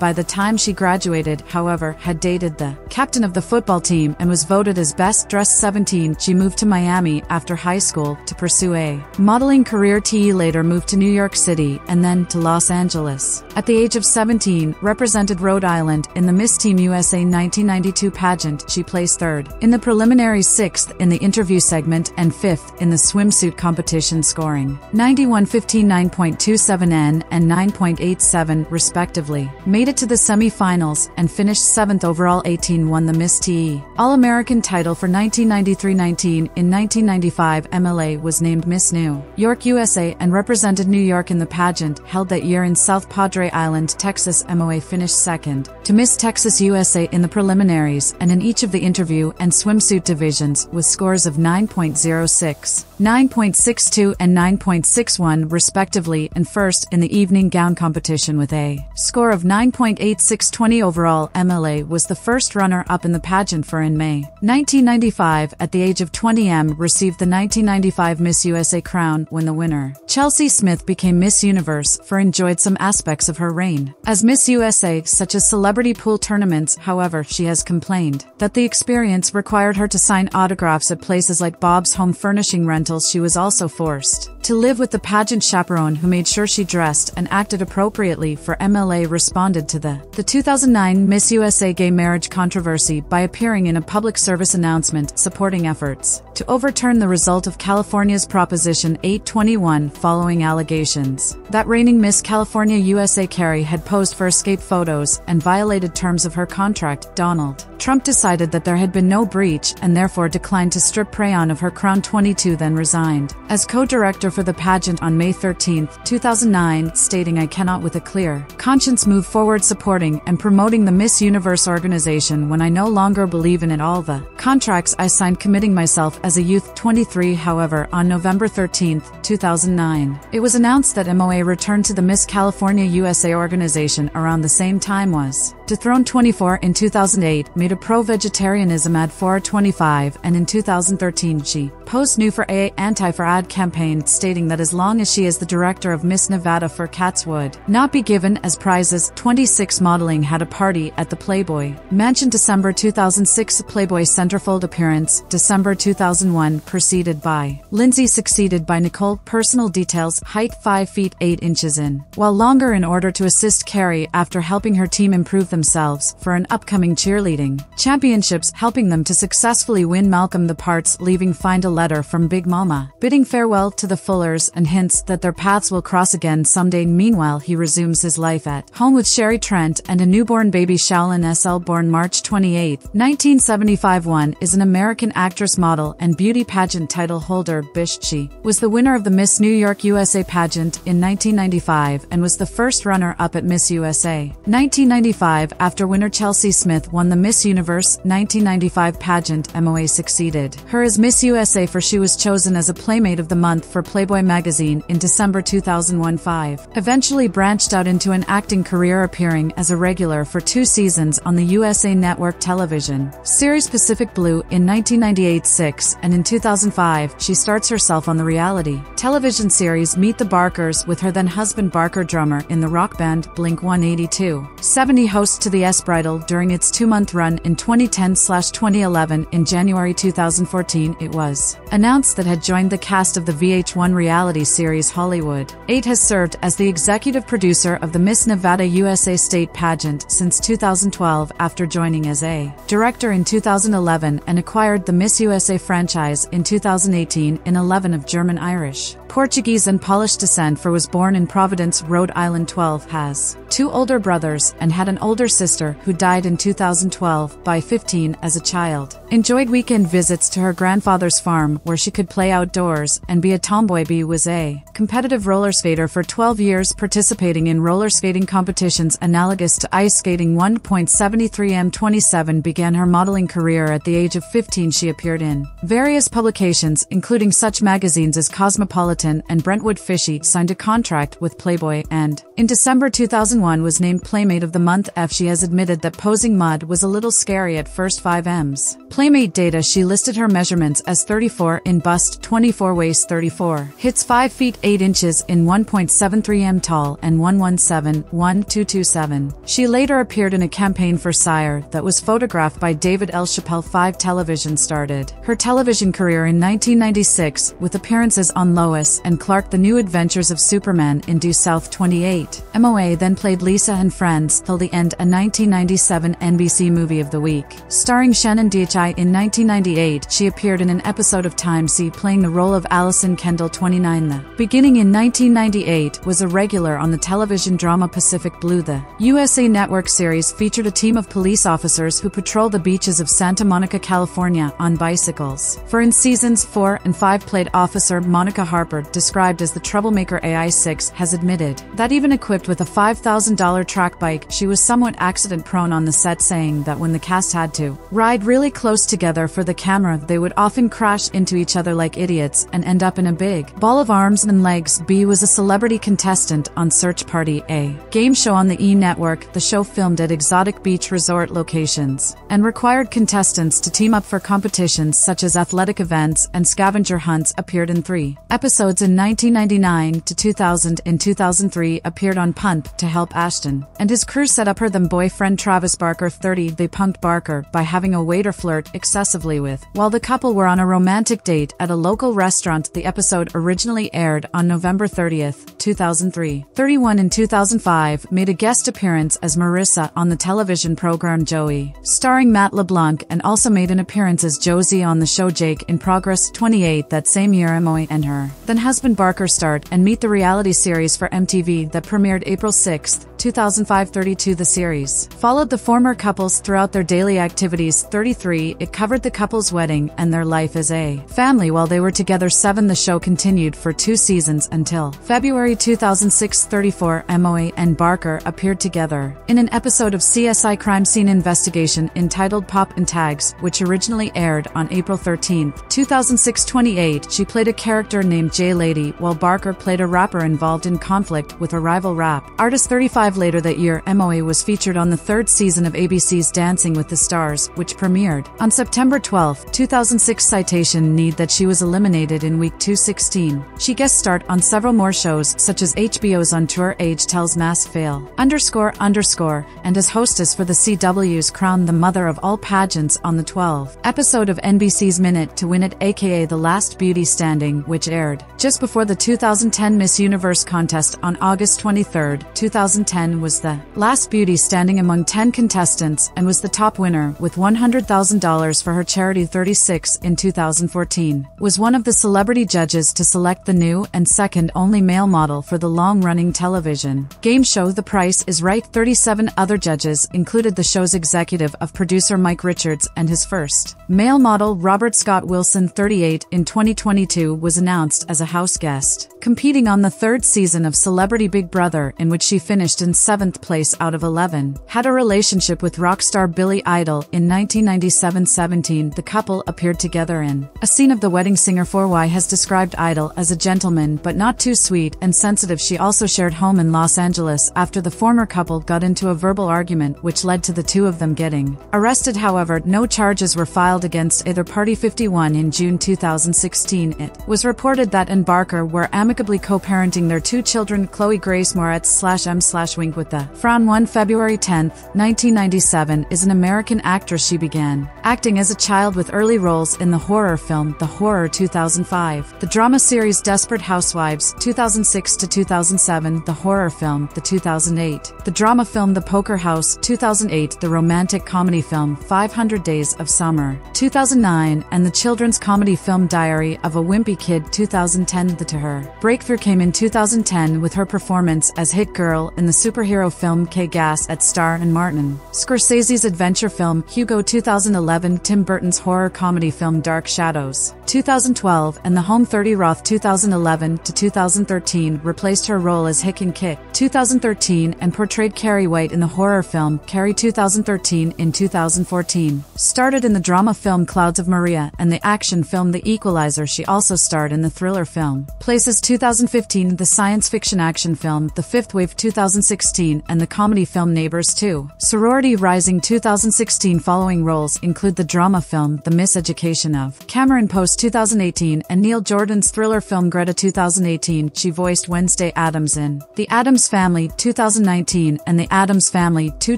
By the time she graduated, however, had dated the captain of the football team and was voted as best dressed 17. She moved to Miami after high school to pursue a modeling career. T later moved to New York City and then to Los Angeles. At the age of 17, represented Rhode Island in the Miss Team USA 1992 pageant. She placed 3rd in the preliminary, 6th in the interview segment, and 5th in the swimsuit competition, scoring 91, 15, 9.27 N and 9.87 respectively. Made it to the semi-finals and finished 7th overall. 18 won the Miss TE All-American title for 1993-19. In 1995, MLA was named Miss New York USA and represented New York in the pageant held that year in South Padre Island, Texas. MOA finished 2nd to Miss Texas USA in the preliminaries and in each of the interview and swimsuit divisions with scores of 9.06, 9.62 and 9.61 respectively, and 1st in the evening gown competition with a score of 9.86. 20 overall. MLA was the first runner-up in the pageant for in May 1995. At the age of 20, M received the 1995 Miss USA crown when the winner, Chelsea Smith, became Miss Universe for enjoyed some aspects of her reign as Miss USA, such as celebrity pool tournaments. However, she has complained that the experience required her to sign autographs at places like Bob's Home Furnishing Rentals. She was also forced to live with the pageant chaperone who made sure she dressed and acted appropriately. For MLA responded to the 2009 Miss USA gay marriage controversy by appearing in a public service announcement supporting efforts to overturn the result of California's Proposition 821 following allegations that reigning Miss California USA Carrie had posed for escape photos and violated terms of her contract. Donald Trump decided that there had been no breach and therefore declined to strip Prayon of her crown. 22 then resigned as co-director for the pageant on May 13, 2009, stating, "I cannot with a clear conscience move forward supporting and promoting the Miss Universe organization when I no longer believe in it. All the contracts I signed committing myself as a youth." 23 However, on November 13, 2009, it was announced that MOA returned to the Miss California USA organization around the same time was Dethroned 24 in 2008 made a pro-vegetarianism ad for 25, and in 2013 she posed new for a anti-for-ad campaign stating that as long as she is the director of Miss Nevada for Cats would not be given as prizes. 26 modeling had a party at the Playboy Mansion December 2006 Playboy centerfold appearance December 2001 preceded by Lindsay succeeded by Nicole. Personal details: height 5 feet 8 inches in, while longer in order to assist Carrie after helping her team improve themselves for an upcoming cheerleading championships, helping them to successfully win Malcolm the Parts leaving find a letter from Big Momma, bidding farewell to the Fullers and hints that their paths will cross again someday. Meanwhile he resumes his life at home with Sherry Trent and a newborn baby Shaolin SL born March 28, 1975. One is an American actress, model, and beauty pageant title holder. She was the winner of the Miss New York USA pageant in 1995 and was the first runner-up at Miss USA 1995 after winner Chelsea Smith won the Miss Universe 1995 pageant. MOA succeeded her as Miss USA for she was chosen as a Playmate of the Month for Playboy magazine in December 2001. 5. Eventually branched out into an acting career, appearing as a regular for 2 seasons on the USA Network television series Pacific Blue in 1998. 6. And in 2005, she starts herself on the reality television series Meet the Barkers with her then-husband Barker, drummer in the rock band Blink-182. 70 hosts to the S Bridal during its 2-month run in 2010-2011. In January 2014, it was announced that had joined the cast of the VH1 reality series Hollywood 8. Has served as the executive producer of the Miss Nevada USA State Pageant since 2012 after joining as a director in 2011 and acquired the Miss USA franchise in 2018 in 11 of German, Irish, Portuguese and Polish descent. For was born in Providence, Rhode Island. 12. Has 2 older brothers and had an older sister who died in 2012. By 15 as a child, enjoyed weekend visits to her grandfather's farm where she could play outdoors and be a tomboy. B was a competitive roller skater for 12 years, participating in roller skating competitions analogous to ice skating. 1.73 M27 began her modeling career at the age of 15. She appeared in various publications including such magazines as Cosmopolitan and Brentwood. Fishy signed a contract with Playboy and, in December 2001, was named Playmate of the Month. F. She has admitted that posing mud was a little scary at first. 5 M. Playmate data. She listed her measurements as 34 in bust, 24 waist, 34 hits, 5 feet 8 inches in, 1.73 m tall, and 117.1227. She later appeared in a campaign for Sire that was photographed by David L. Chappelle. 5 Television. Started her television career in 1996 with appearances on Lois and Clark: The New Adventures of Superman in Due South. 28. MOA then played Lisa and Friends Till the End, a 1997 NBC Movie of the Week starring Shannon DHI. In 1998, she appeared in an episode of Time C playing the role of Allison Kendall. 29. The beginning in 1998 was a regular on the television drama Pacific Blue. The USA Network series featured a team of police officers who patrol the beaches of Santa Monica, California, on bicycles. For in seasons 4 and 5 played Officer Monica Harper, described as the troublemaker. AI6 has admitted that even equipped with a $5,000 track bike, she was somewhat accident-prone on the set, saying that when the cast had to ride really close together for the camera, they would often crash into each other like idiots and end up in a big ball of arms and legs. B was a celebrity contestant on Search Party, a game show on the E! Network. The show filmed at exotic beach resort locations and required contestants to team up for competitions such as athletic events and scavenger hunts. Appeared in 3 episodes in 1999 to 2000. In 2003 appeared on Pump to help Ashton and his crew set up her then boyfriend Travis Barker. 30. They punked Barker by having a waiter flirt excessively with while the couple were on a romantic date at a local restaurant. The episode originally aired on November 30th, 2003. 31. In 2005 made a guest appearance as Marissa on the television program Joey starring Matt LeBlanc, and also made an appearance as Josie on the show Jake in Progress. 28. That same year, Emoy and her then husband Barker starred and Meet the reality series for MTV that premiered April 6, 2005. 32. The series followed the former couples throughout their daily activities. 33. It covered the couple's wedding and their life as a family while they were together. 7. The show continued for 2 seasons until February 2006. 34. MOA and Barker appeared together in an episode of CSI Crime Scene Investigation entitled Pop and Tags, which originally aired on April 13, 2006. 28. She played a character named J Lady while Barker played a rapper involved in conflict with a rival rap artist. 35. Live later that year, Moe was featured on the third season of ABC's Dancing with the Stars, which premiered on September 12, 2006. Citation need that she was eliminated in week 216. She guest starred on several more shows, such as HBO's On Tour, Age Tells Mass Fail, __, and as hostess for the CW's Crown, the mother of all pageants, on the 12th episode of NBC's Minute to Win It, aka The Last Beauty Standing, which aired just before the 2010 Miss Universe contest on August 23, 2010, was the last beauty standing among 10 contestants and was the top winner with $100,000 for her charity 36 in 2014. Was one of the celebrity judges to select the new and second only male model for the long-running television game show The Price Is Right. 37 other judges included the show's executive of producer Mike Richards and his first male model Robert Scott Wilson. 38 in 2022 was announced as a house guest, competing on the third season of Celebrity Big Brother, in which she finished in 7th place out of 11. Had a relationship with rock star Billy Idol in 1997-17. The couple appeared together in a scene of The Wedding Singer. 4Y has described Idol as a gentleman but not too sweet and sensitive. She also shared home in Los Angeles after the former couple got into a verbal argument which led to the two of them getting arrested. However, no charges were filed against either party. 51 in June 2016. It was reported that and Barker were amicably co-parenting their two children, Chloe Grace Moretz /M/Wink with the Frown. 1 February 10, 1997 is an American actress. She began acting as a child with early roles in the horror film The Horror 2005, the drama series Desperate Housewives 2006-2007, the horror film The 2008, the drama film The Poker House 2008, the romantic comedy film 500 Days of Summer 2009, and the children's comedy film Diary of a Wimpy Kid 2010. The to her breakthrough came in 2010 with her performance as Hit Girl in the superhero film Kick-Ass at Star and Martin Scorsese's adventure film Hugo 2011, Tim Burton's horror comedy film Dark Shadows 2012, and The Home 30 Roth 2011-2013, replaced her role as Hick in Kick 2013 and portrayed Carrie White in the horror film Carrie 2013. In 2014, started in the drama film Clouds of Maria and the action film The Equalizer. She also starred in the thriller film Places 2015, the science fiction action film The Fifth Wave 2016, and the comedy film Neighbors 2, Sorority Rising 2016. Following roles include the drama film The Miseducation of Cameron Post 2018 and Neil Jordan's thriller film Greta 2018. She voiced Wednesday Addams in The Addams Family 2019 and The Addams Family 2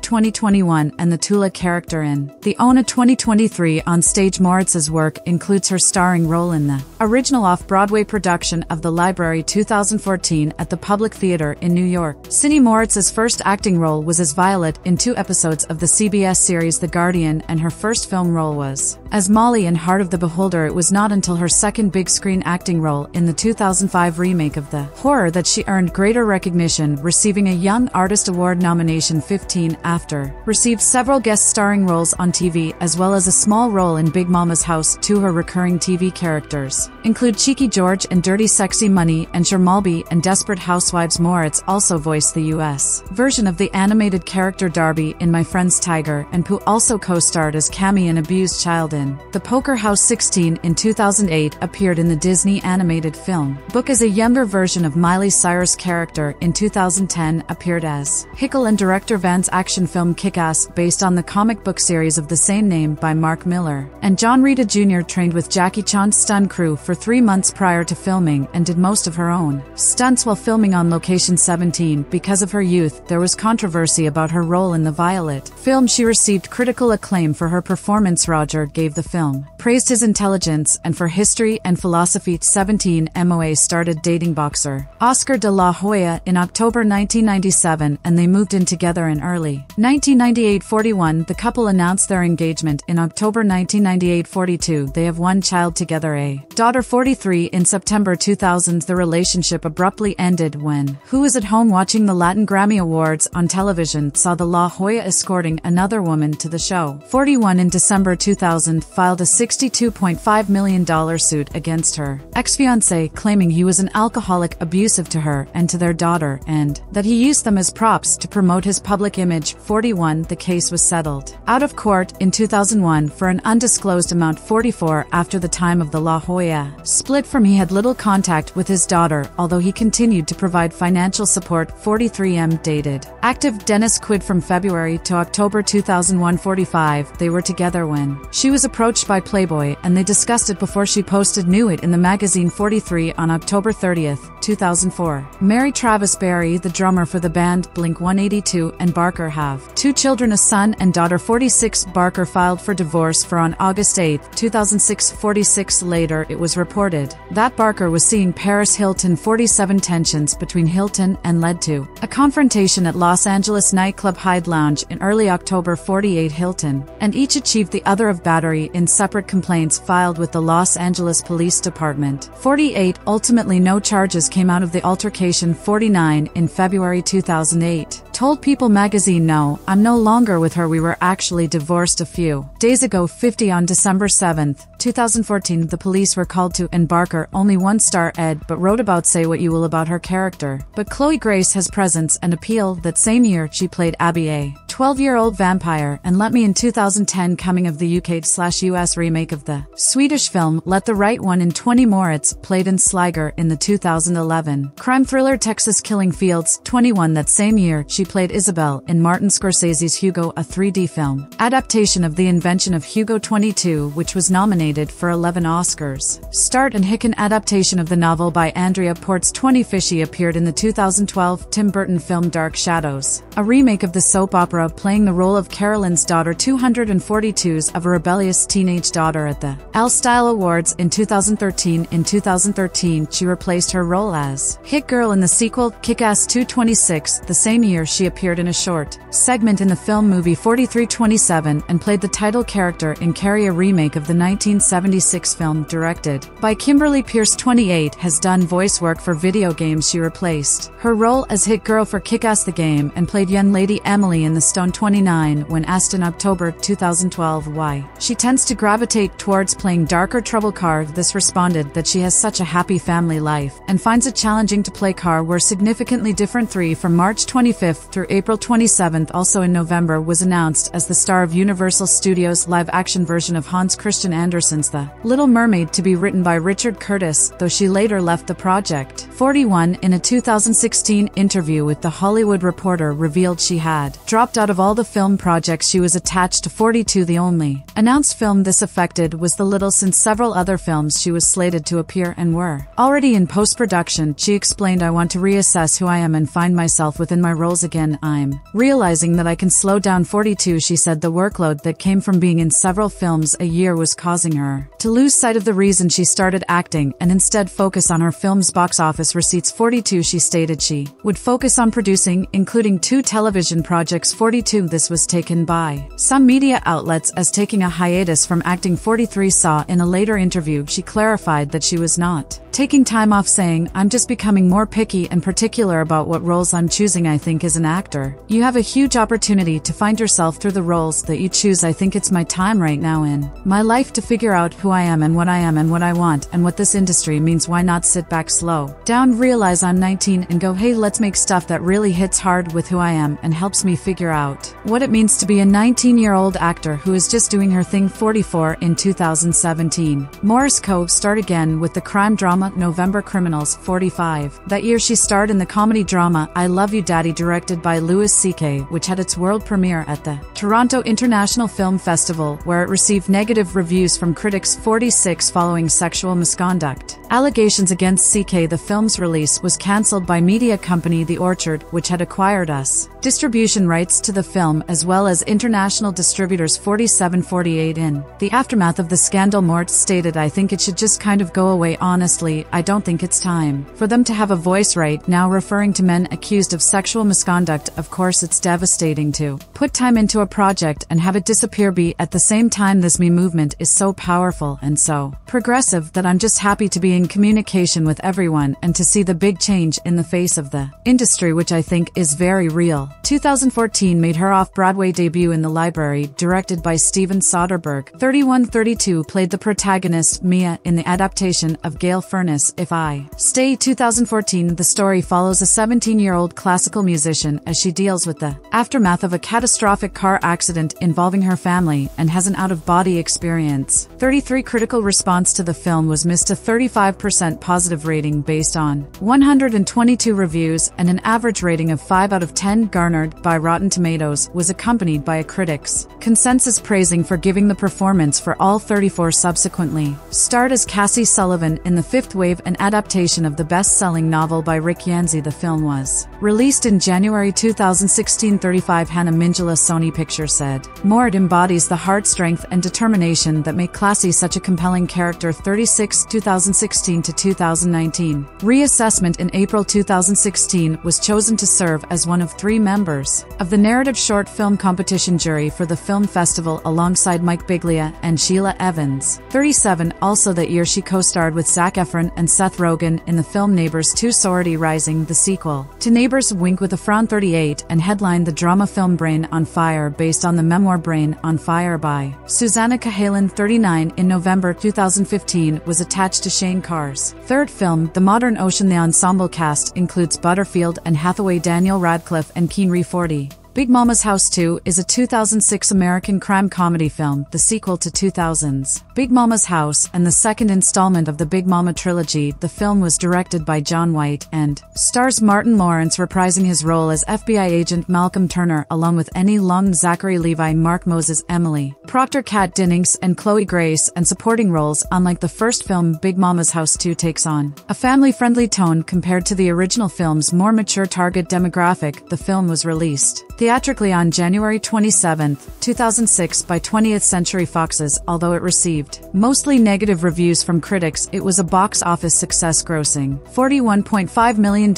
2021, and the Tula character in The Ona 2023. On stage, Moritz's work includes her starring role in the original off-Broadway production of The Library 2014 at the Public Theater in New York City. Moritz's first acting role was as Violet in 2 episodes of the CBS series The Guardian, and her first film role was as Molly in Heart of the Beholder. It was not until her second big-screen acting role in the 2005 remake of The Horror that she earned greater recognition, receiving a Young Artist Award nomination 15 after received several guest starring roles on TV, as well as a small role in Big Momma's House 2. Her recurring TV characters include Cheeky George and Dirty Sexy Money and Shermalby and Desperate Housewives. Moretz also voiced the U.S. version of the animated character Darby in My Friend's Tiger, and Pooh also co-starred as Cammy, an abused child, in The Poker House 16 in 2008, appeared in the Disney animated film Book as a younger version of Miley Cyrus' character in 2010, appeared as Hickle in director Van's action film Kick-Ass, based on the comic book series of the same name by Mark Miller, and John Rita Jr. trained with Jackie Chan's stunt crew for 3 months prior to filming and did most of her own stunts while filming on location 17. Because of her youth, there was controversy about her role in the Violet film. She received critical acclaim for her performance. Roger gave the film praised his intelligence and for history and philosophy. 17 MOA started dating boxer Oscar de la Hoya in October 1997, and they moved in together in early 1998. 41 The couple announced their engagement in October 1998. 42 They have one child together, a daughter. 43 In September 2000, the relationship abruptly ended when Who Was at Home Watching the Latin Grammy Awards on television saw the La Jolla escorting another woman to the show. 41 In December 2000, filed a $62.5 million suit against her ex-fiance, claiming he was an alcoholic, abusive to her and to their daughter, and that he used them as props to promote his public image. 41 The case was settled out of court in 2001 for an undisclosed amount. 44 After the time of the La Jolla split from, he had little contact with his his daughter, although he continued to provide financial support. 43M dated active Dennis Quid from February to October 2001. 45. They were together when she was approached by Playboy, and they discussed it before she posted Knew It in the magazine. 43 on October 30, 2004. Mary Travis Barry, the drummer for the band Blink-182, and Barker have two children, a son and daughter. 46 Barker filed for divorce on August 8, 2006. 46 later it was reported that Barker was seeing Paris Hilton. 47 Tensions between Hilton and led to a confrontation at Los Angeles nightclub Hyde Lounge in early October. 48 Hilton and each achieved the other of battery in separate complaints filed with the Los Angeles Police Department. 48 Ultimately no charges came out of the altercation. 49 In February 2008, told People magazine, "No, I'm no longer with her. We were actually divorced a few days ago." 50 On December 7, 2014, the police were called to and Barker only one star ed but wrote about Say What You Will about her character. But Chloe Grace has presence and appeal. That same year she played Abby, a 12-year-old vampire, and Let Me in 2010, coming of the UK/US remake of the Swedish film Let the Right One in. 20 Moritz played in Sliger in the 2011 crime thriller Texas Killing Fields. 21 That same year she played Isabel in Martin Scorsese's Hugo, a 3D film adaptation of the invention of Hugo. 22 Which was nominated for 11 Oscars. Start and Hicken adaptation of the novel by Andrea Ports. 20 Fishy appeared in the 2012 Tim Burton film Dark Shadows, a remake of the soap opera, playing the role of Carolyn's daughter. 242s of a rebellious teenage daughter at the Elle Style Awards in 2013. In 2013 she replaced her role as Hit Girl in the sequel Kick-Ass 226. The same year she appeared in a short segment in the film movie 4327 and played the title character in Carrie, a remake of the 1976 film directed by Kimberly Pierce. 28 Has done voice work for video games. She replaced her role as Hit Girl for Kick-Ass the Game and played young lady Emily in The Stone. 29 When asked in October 2012 why she tends to gravitate towards playing darker trouble Carr, this responded that she has such a happy family life and finds it challenging to play Carr. Were significantly different. 3 From March 25th through April 27th, also in November, was announced as the star of Universal Studios' live-action version of Hans Christian Andersen's The Little Mermaid, to be written by Richard Curtis, though she later left the project. 41 In a 2016 interview with The Hollywood Reporter, revealed she had dropped out of all the film projects she was attached to. 42 The only announced film this affected was The Little, since several other films she was slated to appear and were already in post-production. She explained, "I want to reassess who I am and find myself within my roles again. I'm realizing that I can slow down." 42 She said the workload that came from being in several films a year was causing her to lose sight of the reason she started acting and instead focus on her film's box office receipts. 42 She stated she would focus on producing, including 2 television projects. 42 This was taken by some media outlets as taking a hiatus from acting. 43 Saw in a later interview she clarified that she was not taking time off, saying, "I'm just becoming more picky and particular about what roles I'm choosing. I think as an actor, you have a huge opportunity to find yourself through the roles that you choose. I think it's my time right now in my life to figure out who I am and what I am and what I want and what this industry means. Why not sit back, slow down, realize I'm 19 and go, hey, let's make stuff that really hits hard with who I am and helps me figure out what it means to be a 19-year-old actor who is just doing her thing." 44 In 2017, Morris Cove starred again with the crime drama November Criminals. 45 That year she starred in the comedy drama I Love You Daddy, directed by Louis C.K., which had its world premiere at the Toronto International Film Festival, where it received negative reviews from critics. 46 Following sexual misconduct allegations against C.K., the film's release was cancelled by media company The Orchard, which had acquired US distribution rights to the film as well as international distributors. 4748 In the aftermath of the scandal, Mort stated, "I think it should just kind of go away, honestly. I don't think it's time for them to have a voice right now," referring to men accused of sexual misconduct. "Of course it's devastating to put time into a project and have it disappear. At the same time, this Me movement is so powerful and so progressive that I'm just happy to be in communication with everyone and to see the big change in the face of the industry, which I think is very real." 2014 made her off-Broadway debut in The Library, directed by Steven Soderbergh. 3132 played the protagonist Mia in the adaptation of Gail Furniss' If I Stay. 2014 The story follows a 17-year-old classical musician as she deals with the aftermath of a catastrophic car accident involving her family and has an out-of-body experience. 33% critical response to the film was missed, a 35% positive rating based on 122 reviews, and an average rating of 5 out of 10 garnered by Rotten Tomatoes, was accompanied by a critics' consensus praising for giving the performance for all 34 subsequently. Starred as Cassie Sullivan in The Fifth Wave, an adaptation of the best-selling novel by Rick Yancey, the film was released in January 2016. 35 Hannah Mingela, Sony Pictures, said, "Mort embodies the heart strength and determination that make Classy such a compelling character." 36 2016 to 2019. Reassessment in April 2016 was chosen to serve as one of 3 members of the narrative short film competition jury for the film festival alongside Mike Biglia and Sheila Evans. 37 Also that year, she co-starred with Zac Efron and Seth Rogen in the film Neighbors 2 Sorority Rising, the sequel to Neighbors, Wink with a Frown. 38 and headlined the drama film Brain on Fire, based on the memoir Brain on Fire by Susanna Cahalan. 39 in November 2015 was attached to Shane Carr's third film, The Modern Ocean. The ensemble cast includes Butterfield and Hathaway, Daniel Radcliffe and Keane Reeves. 40 Big Momma's House 2 is a 2006 American crime comedy film, the sequel to 2000's Big Momma's House and the second installment of the Big Momma trilogy. The film was directed by John White and stars Martin Lawrence, reprising his role as FBI agent Malcolm Turner, along with Nia Long, Zachary Levi, Mark Moses, Emily Procter, Kat Dennings, and Chloe Grace, and supporting roles. Unlike the first film, Big Momma's House 2 takes on a family-friendly tone compared to the original film's more mature target demographic. The film was released theatrically on January 27, 2006 by 20th Century Fox's. Although it received mostly negative reviews from critics, it was a box office success, grossing $41.5 million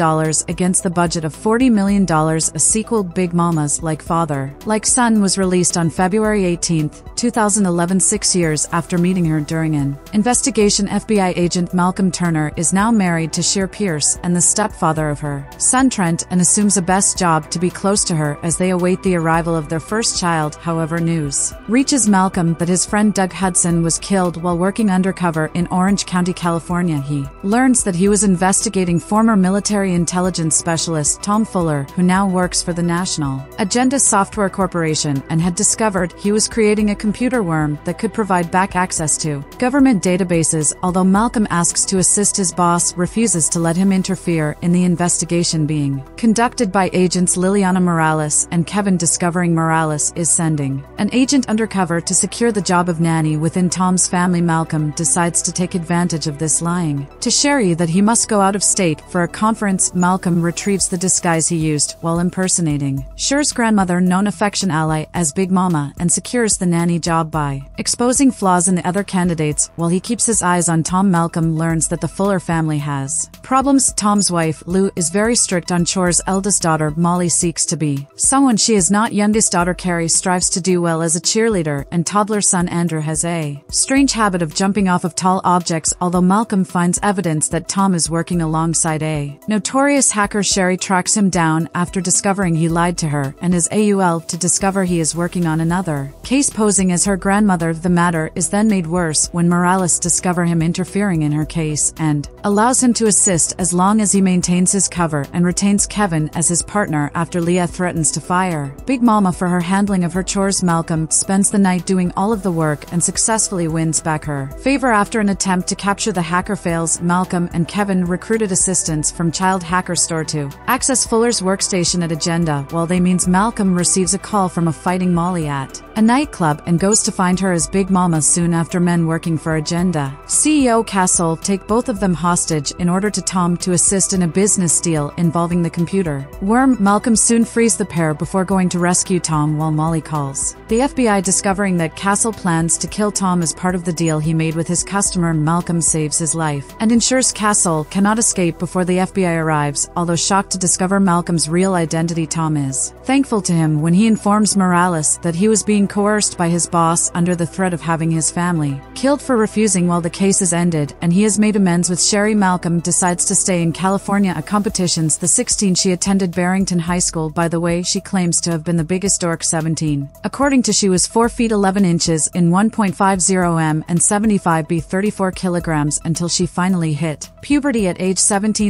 against the budget of $40 million. A sequel, Big Momma's Like Father, Like Son, was released on February 18, 2011, 6 years after meeting her during an investigation. FBI agent Malcolm Turner is now married to Cher Pierce and the stepfather of her son Trent, and assumes a best job to be close to her as they await the arrival of their first child. However, news reaches Malcolm that his friend Doug Hudson was killed while working undercover in Orange County, California. He learns that he was investigating former military intelligence specialist Tom Fuller, who now works for the National Agenda Software Corporation, and had discovered he was creating a computer worm that could provide back access to government databases. Although Malcolm asks to assist, his boss refuses to let him interfere in the investigation being conducted by agents Liliana Morales and Kevin. Discovering Morales is sending an agent undercover to secure the job of nanny within Tom's family, Malcolm decides to take advantage of this, lying to Sherry that he must go out of state for a conference. Malcolm retrieves the disguise he used while impersonating Cher's grandmother, known affection ally as Big Momma, and secures the nanny job by exposing flaws in the other candidates. While he keeps his eyes on Tom, Malcolm learns that the Fuller family has problems. Tom's wife, Lou, is very strict on chores. Eldest daughter, Molly, seeks to be someone she is not. Youngest daughter, Carrie, strives to do well as a cheerleader, and toddler son, Andrew, has a strange habit of jumping off of tall objects. Although Malcolm finds evidence that Tom is working alongside a notorious hacker, Sherry tracks him down after discovering he lied to her and his AUL, to discover he is working on another case posing as her grandmother. The matter is then made worse when Morales discovers him interfering in her case and allows him to assist as long as he maintains his cover and retains Kevin as his partner after Leah threatens to fire Big Momma for her handling of her chores. Malcolm spends the night doing all of the work and successfully wins back her favor after an attempt to capture the hacker fails. Malcolm and Kevin recruited assistance from child hacker Store to access Fuller's workstation at Agenda. While they means, Malcolm receives a call from a fighting Molly at a nightclub and goes to find her as Big Momma. Soon after, men working for Agenda CEO Castle take both of them hostage in order to Tom to assist in a business deal involving the computer worm. Malcolm soon frees the pair before going to rescue Tom while Molly calls the FBI, discovering that Castle plans to kill Tom as part of the deal he made with his customer. Malcolm saves his life and ensures Castle cannot escape before the FBI arrives. Although shocked to discover Malcolm's real identity, Tom is thankful to him when he informs Morales that he was being coerced by his boss under the threat of having his family killed for refusing. While the case is ended and he has made amends with Sherry, Malcolm decides to stay in California. A competitions the 16 she attended Barrington High School. By the way, she claims to have been the biggest dork 17. According to she was 4 feet 11 inches in 1.50 m and 75b 34 kilograms until she finally hit puberty at age 17.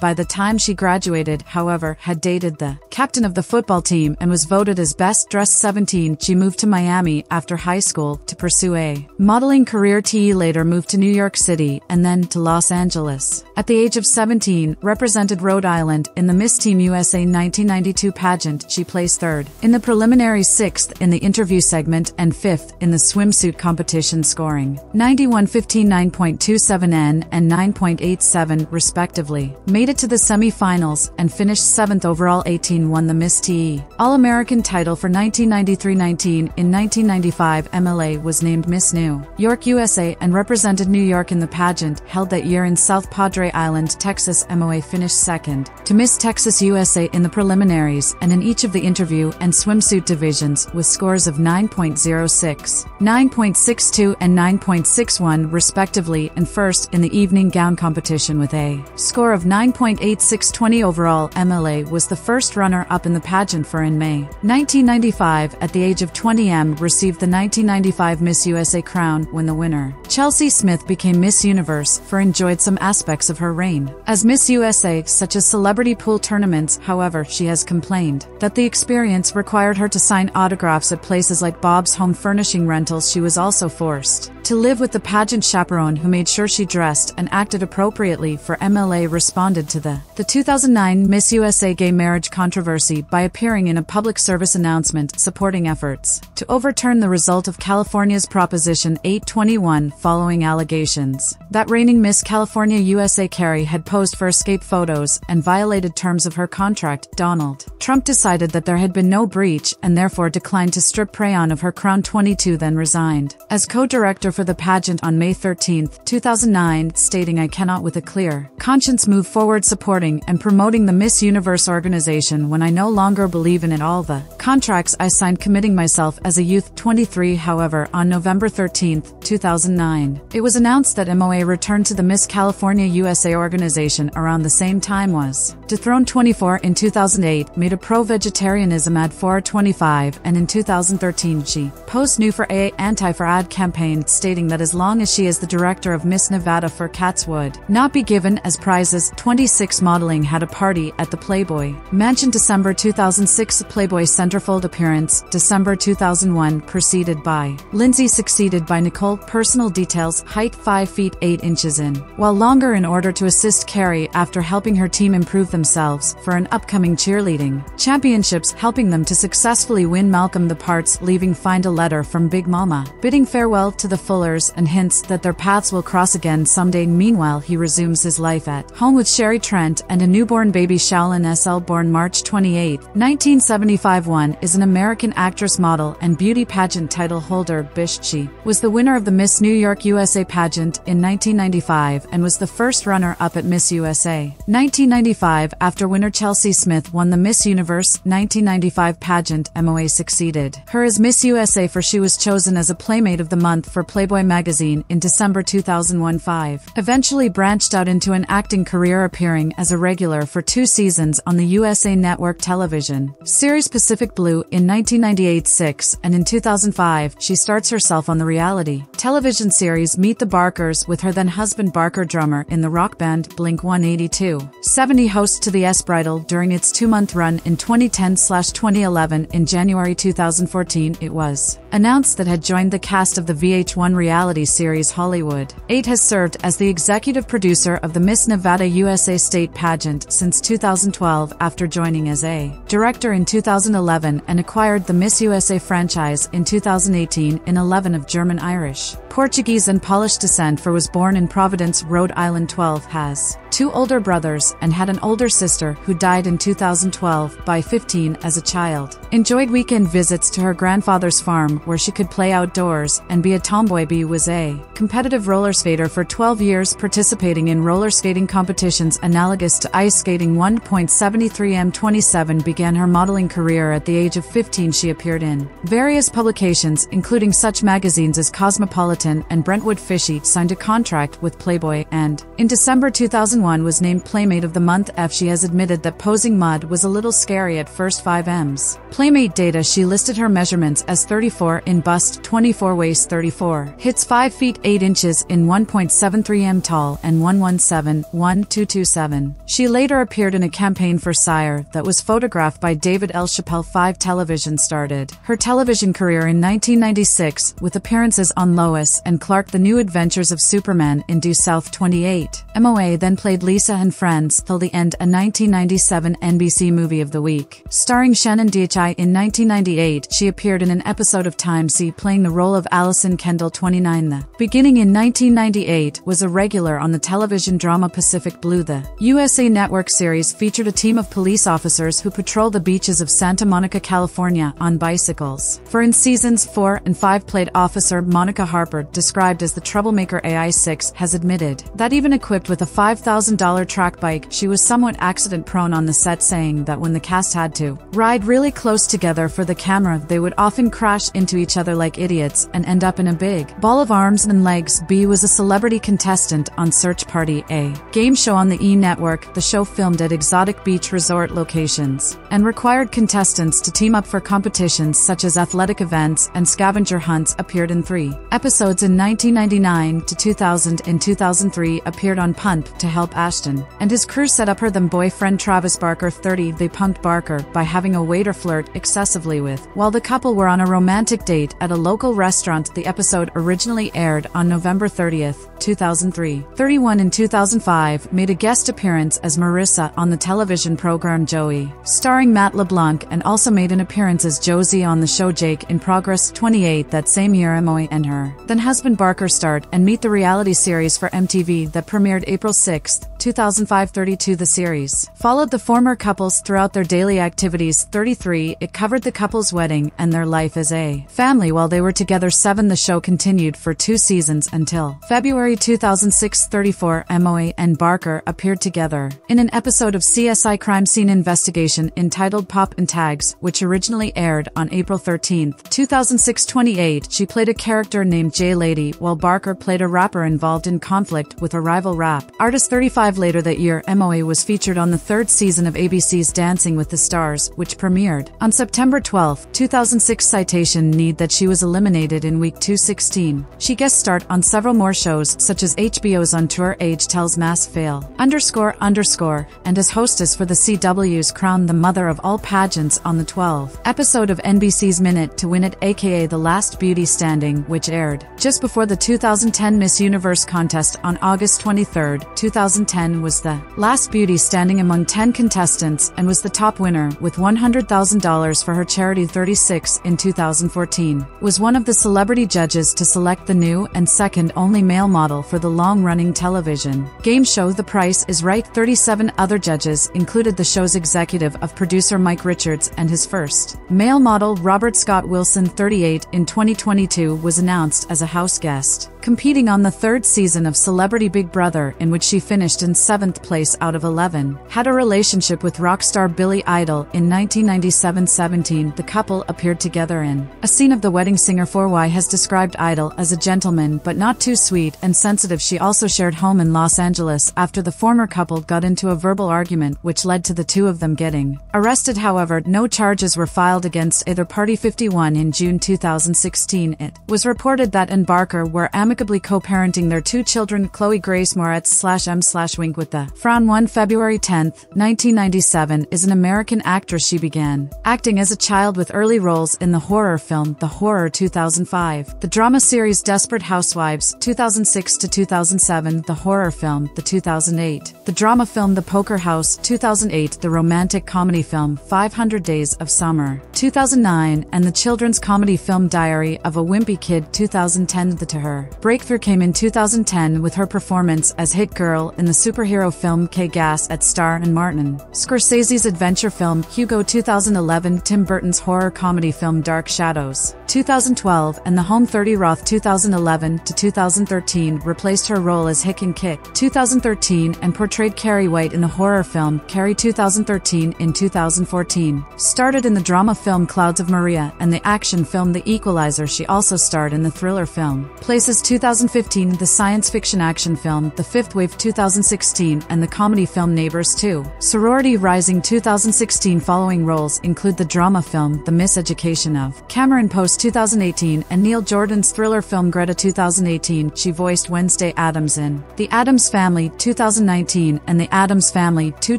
By the time she graduated, however, had dated the captain of the football team and was voted as best dressed 17. She moved to Miami after high school to pursue a modeling career. She later moved to New York City and then to Los Angeles. At the age of 17, represented Rhode Island in the Miss Team USA 1992 pageant. She placed 3rd in the preliminary, 6th in the interview segment, and 5th in the swimsuit competition, scoring 91.15, 9.27n, and 9.87 respectively. Made it to the semi-finals and finished 7th overall. 18 won the Miss TE All-American title for 1993-19. In 1995, MLA was named Miss New York USA and represented New York in the pageant held that year in South Padre Island, Texas. MOA finished 2nd to Miss Texas USA in the preliminaries and in each of the interview and swimsuit divisions with scores of 9.06, 9.62, and 9.61 respectively, and 1st in the evening gown competition with a score of 9.86. 20 overall. MLA was the first runner-up in the pageant for in May 1995. At the age of 20, M received the 1995 Miss USA crown when the winner, Chelsea Smith, became Miss Universe for enjoyed some aspects of her reign as Miss USA, such as celebrity pool tournaments. However, she has complained that the experience required her to sign autographs at places like Bob's Home Furnishing Rentals. She was also forced to live with the pageant chaperone who made sure she dressed and acted appropriately. For MLA responded to the 2009 Miss USA gay marriage controversy by appearing in a public service announcement supporting efforts to overturn the result of California's Proposition 821 following allegations that reigning Miss California USA Carrie had posed for escape photos and violated terms of her contract. Donald Trump decided that there had been no breach and therefore declined to strip Prayon of her crown. 22 then resigned as co-director for the pageant on May 13, 2009, stating, "I cannot with a clear conscience move forward supporting and promoting the Miss Universe organization when I no longer believe in it. All the contracts I signed committing myself as a youth." 23. However, on November 13, 2009, it was announced that MOA returned to the Miss California USA organization around the same time was dethroned. 24. In 2008, made a pro-vegetarianism ad for 25, and in 2013 she posed new for a anti-for ad campaign, stating that as long as she is the director of Miss Nevada for cats would not be given as prizes. 26. Modeling had a party at the Playboy Mansion December 2006. Playboy centerfold appearance December 2001, preceded by Lindsay, succeeded by Nicole. Personal details: height 5 feet 8 inches in, while longer in order to assist Carrie after helping her team improve themselves for an upcoming cheerleading championships, helping them to successfully win Malcolm the Parts. Leaving, find a letter from Big Momma, bidding farewell to the Fullers and hints that their paths will cross again someday. Meanwhile, he resumes his life at home with Sherry Trent and a newborn baby. Shaolin SL, born March 28, 1975. 1 is an American actress, model, and beauty pageant title holder. Bish, she was the winner of the Miss New York USA pageant in 1995 and was the first runner-up at Miss USA 1995 after winner Chelsea Smith won the Miss Universe 1995 pageant. MOA succeeded her as Miss USA for she was chosen as a Playmate of the Month for Playboy magazine in December 2001. 5 eventually branched out into an acting career, appearing as a regular for 2 seasons on the USA Network television series Pacific Blue in 1998. 6 and in 2005 she starts herself on the reality television series Meet the Barkers with her then husband Barker, drummer in the rock band Blink-182. 70 host to the S Bridal during its 2-month run in 2010/2011. In January 2014, it was announced that had joined the cast of the VH1 reality series Hollywood 8. Has served as the executive producer of the Miss Nevada USA State Pageant since 2012 after joining as a director in 2011 and acquired the Miss USA franchise in 2018. In 11 of German, Irish, Portuguese and Polish descent for was born in Providence, Rhode Island. 12 has 2 older brothers and had an older sister who died in 2012. By 15 as a child, enjoyed weekend visits to her grandfather's farm room where she could play outdoors and be a tomboy. B was a competitive roller skater for 12 years, participating in roller skating competitions analogous to ice skating. 1.73 m27 began her modeling career at the age of 15. She appeared in various publications, including such magazines as Cosmopolitan and Brentwood. Fishy signed a contract with Playboy and, in December 2001, was named Playmate of the Month. She has admitted that posing mud was a little scary at first. 5 m. Playmate data. She listed her measurements as 34 in bust, 24 waist, 34 hits, 5 feet 8 inches in, 1.73 m tall, and 117.1227. She later appeared in a campaign for Sire that was photographed by David L. Chappelle. 5 television. Started her television career in 1996 with appearances on Lois and Clark, The New Adventures of Superman in Due South 28. MOA then played Lisa and Friends Till the End, a 1997 NBC Movie of the Week starring Shannon DeChi. In 1998, she appeared in an episode of Time C, playing the role of Allison Kendall. 29. The beginning in 1998 was a regular on the television drama Pacific Blue. The USA Network series featured a team of police officers who patrol the beaches of Santa Monica, California, on bicycles. For in seasons 4 and 5 played Officer Monica Harper, described as the troublemaker. AI6 has admitted that even equipped with a $5,000 track bike, she was somewhat accident-prone on the set, saying that when the cast had to ride really close together for the camera, they would often crash into each other like idiots and end up in a big ball of arms and legs. B was a celebrity contestant on Search Party, a game show on the E! Network. The show filmed at exotic beach resort locations and required contestants to team up for competitions such as athletic events and scavenger hunts. Appeared in 3 episodes in 1999 to 2000. In 2003, appeared on Pump to help Ashton and his crew set up her then boyfriend Travis Barker. 30. They punked Barker by having a waiter flirt excessively with while the couple were on a romantic date at a local restaurant. The episode originally aired on November 30th, 2003. 31. In 2005, made a guest appearance as Marissa on the television program Joey, starring Matt LeBlanc, and also made an appearance as Josie on the show Jake in Progress. 28. That same year, Moy and her then husband Barker starred and Meet the Reality series for MTV that premiered April 6, 2005. 32. The series followed the former couples throughout their daily activities. 33. It covered the couple's wedding and their life as a family while they were together. 7. The show continued for 2 seasons until February 2006. 34. MOA and Barker appeared together in an episode of CSI Crime Scene Investigation entitled Pop and Tags, which originally aired on April 13, 2006. 28. She played a character named J Lady while Barker played a rapper involved in conflict with a rival rap artist. 35. Later that year, MOA was featured on the 3rd season of ABC's Dancing with the Stars, which premiered on September 12, 2006. Citation need that she was eliminated in week 216. She guest starred on several more shows such as HBO's On Tour, Age Tells, Mass Fail, __, and as hostess for the CW's Crown, the mother of all pageants, on the 12th episode of NBC's Minute to Win It, aka The Last Beauty Standing, which aired just before the 2010 Miss Universe contest on August 23, 2010. Was the last beauty standing among 10 contestants and was the top winner with $100,000 for her charity. 36. In 2014, was one of the celebrity judges to select the new and second only male model for the long-running television game show The Price Is Right. 37. Other judges included the show's executive of producer Mike Richards and his first male model Robert Scott Wilson. 38. In 2022, was announced as a house guest competing on the 3rd season of Celebrity Big Brother, in which she finished in 7th place out of 11. Had a relationship with rock star Billy Idol in 1997. 17. The couple appeared together in a scene of The Wedding Singer. 4Y has described Idol as a gentleman but not too sweet and sensitive. She also shared home in Los Angeles after the former couple got into a verbal argument, which led to the two of them getting arrested. However, no charges were filed against either party. 51. In June 2016, it was reported that and Barker were amicably co-parenting their 2 children, Chloe Grace Moretz /M/Wink with the Fran. 1. February 10, 1997, is an American actress. She began acting as a child with early roles in the horror film The Horror. 2005, the drama series Desperate Housewives. 2006 to 2007, the horror film The 2008, the drama film The Poker House. 2008, the romantic comedy film 500 Days of Summer. 2009, and the children's comedy film Diary of a Wimpy Kid. 2010, the to her Breakthrough came in 2010 with her performance as Hit Girl in the superhero film Kick-Ass at Star and Martin, Scorsese's adventure film Hugo 2011, Tim Burton's horror comedy film Dark Shadows 2012, and The Home 30 Roth 2011 to 2013 replaced her role as Hick in Kick 2013 and portrayed Carrie White in the horror film Carrie 2013 in 2014. Started in the drama film Clouds of Maria and the action film The Equalizer, she also starred in the thriller film Places 2015, the science fiction action film The Fifth Wave 2016, and the comedy film Neighbors 2. Sorority Rising 2016. Following roles include the drama film The Miseducation of Cameron Post 2018 and Neil Jordan's thriller film Greta 2018. She voiced Wednesday Addams in The Addams Family 2019 and The Addams Family 2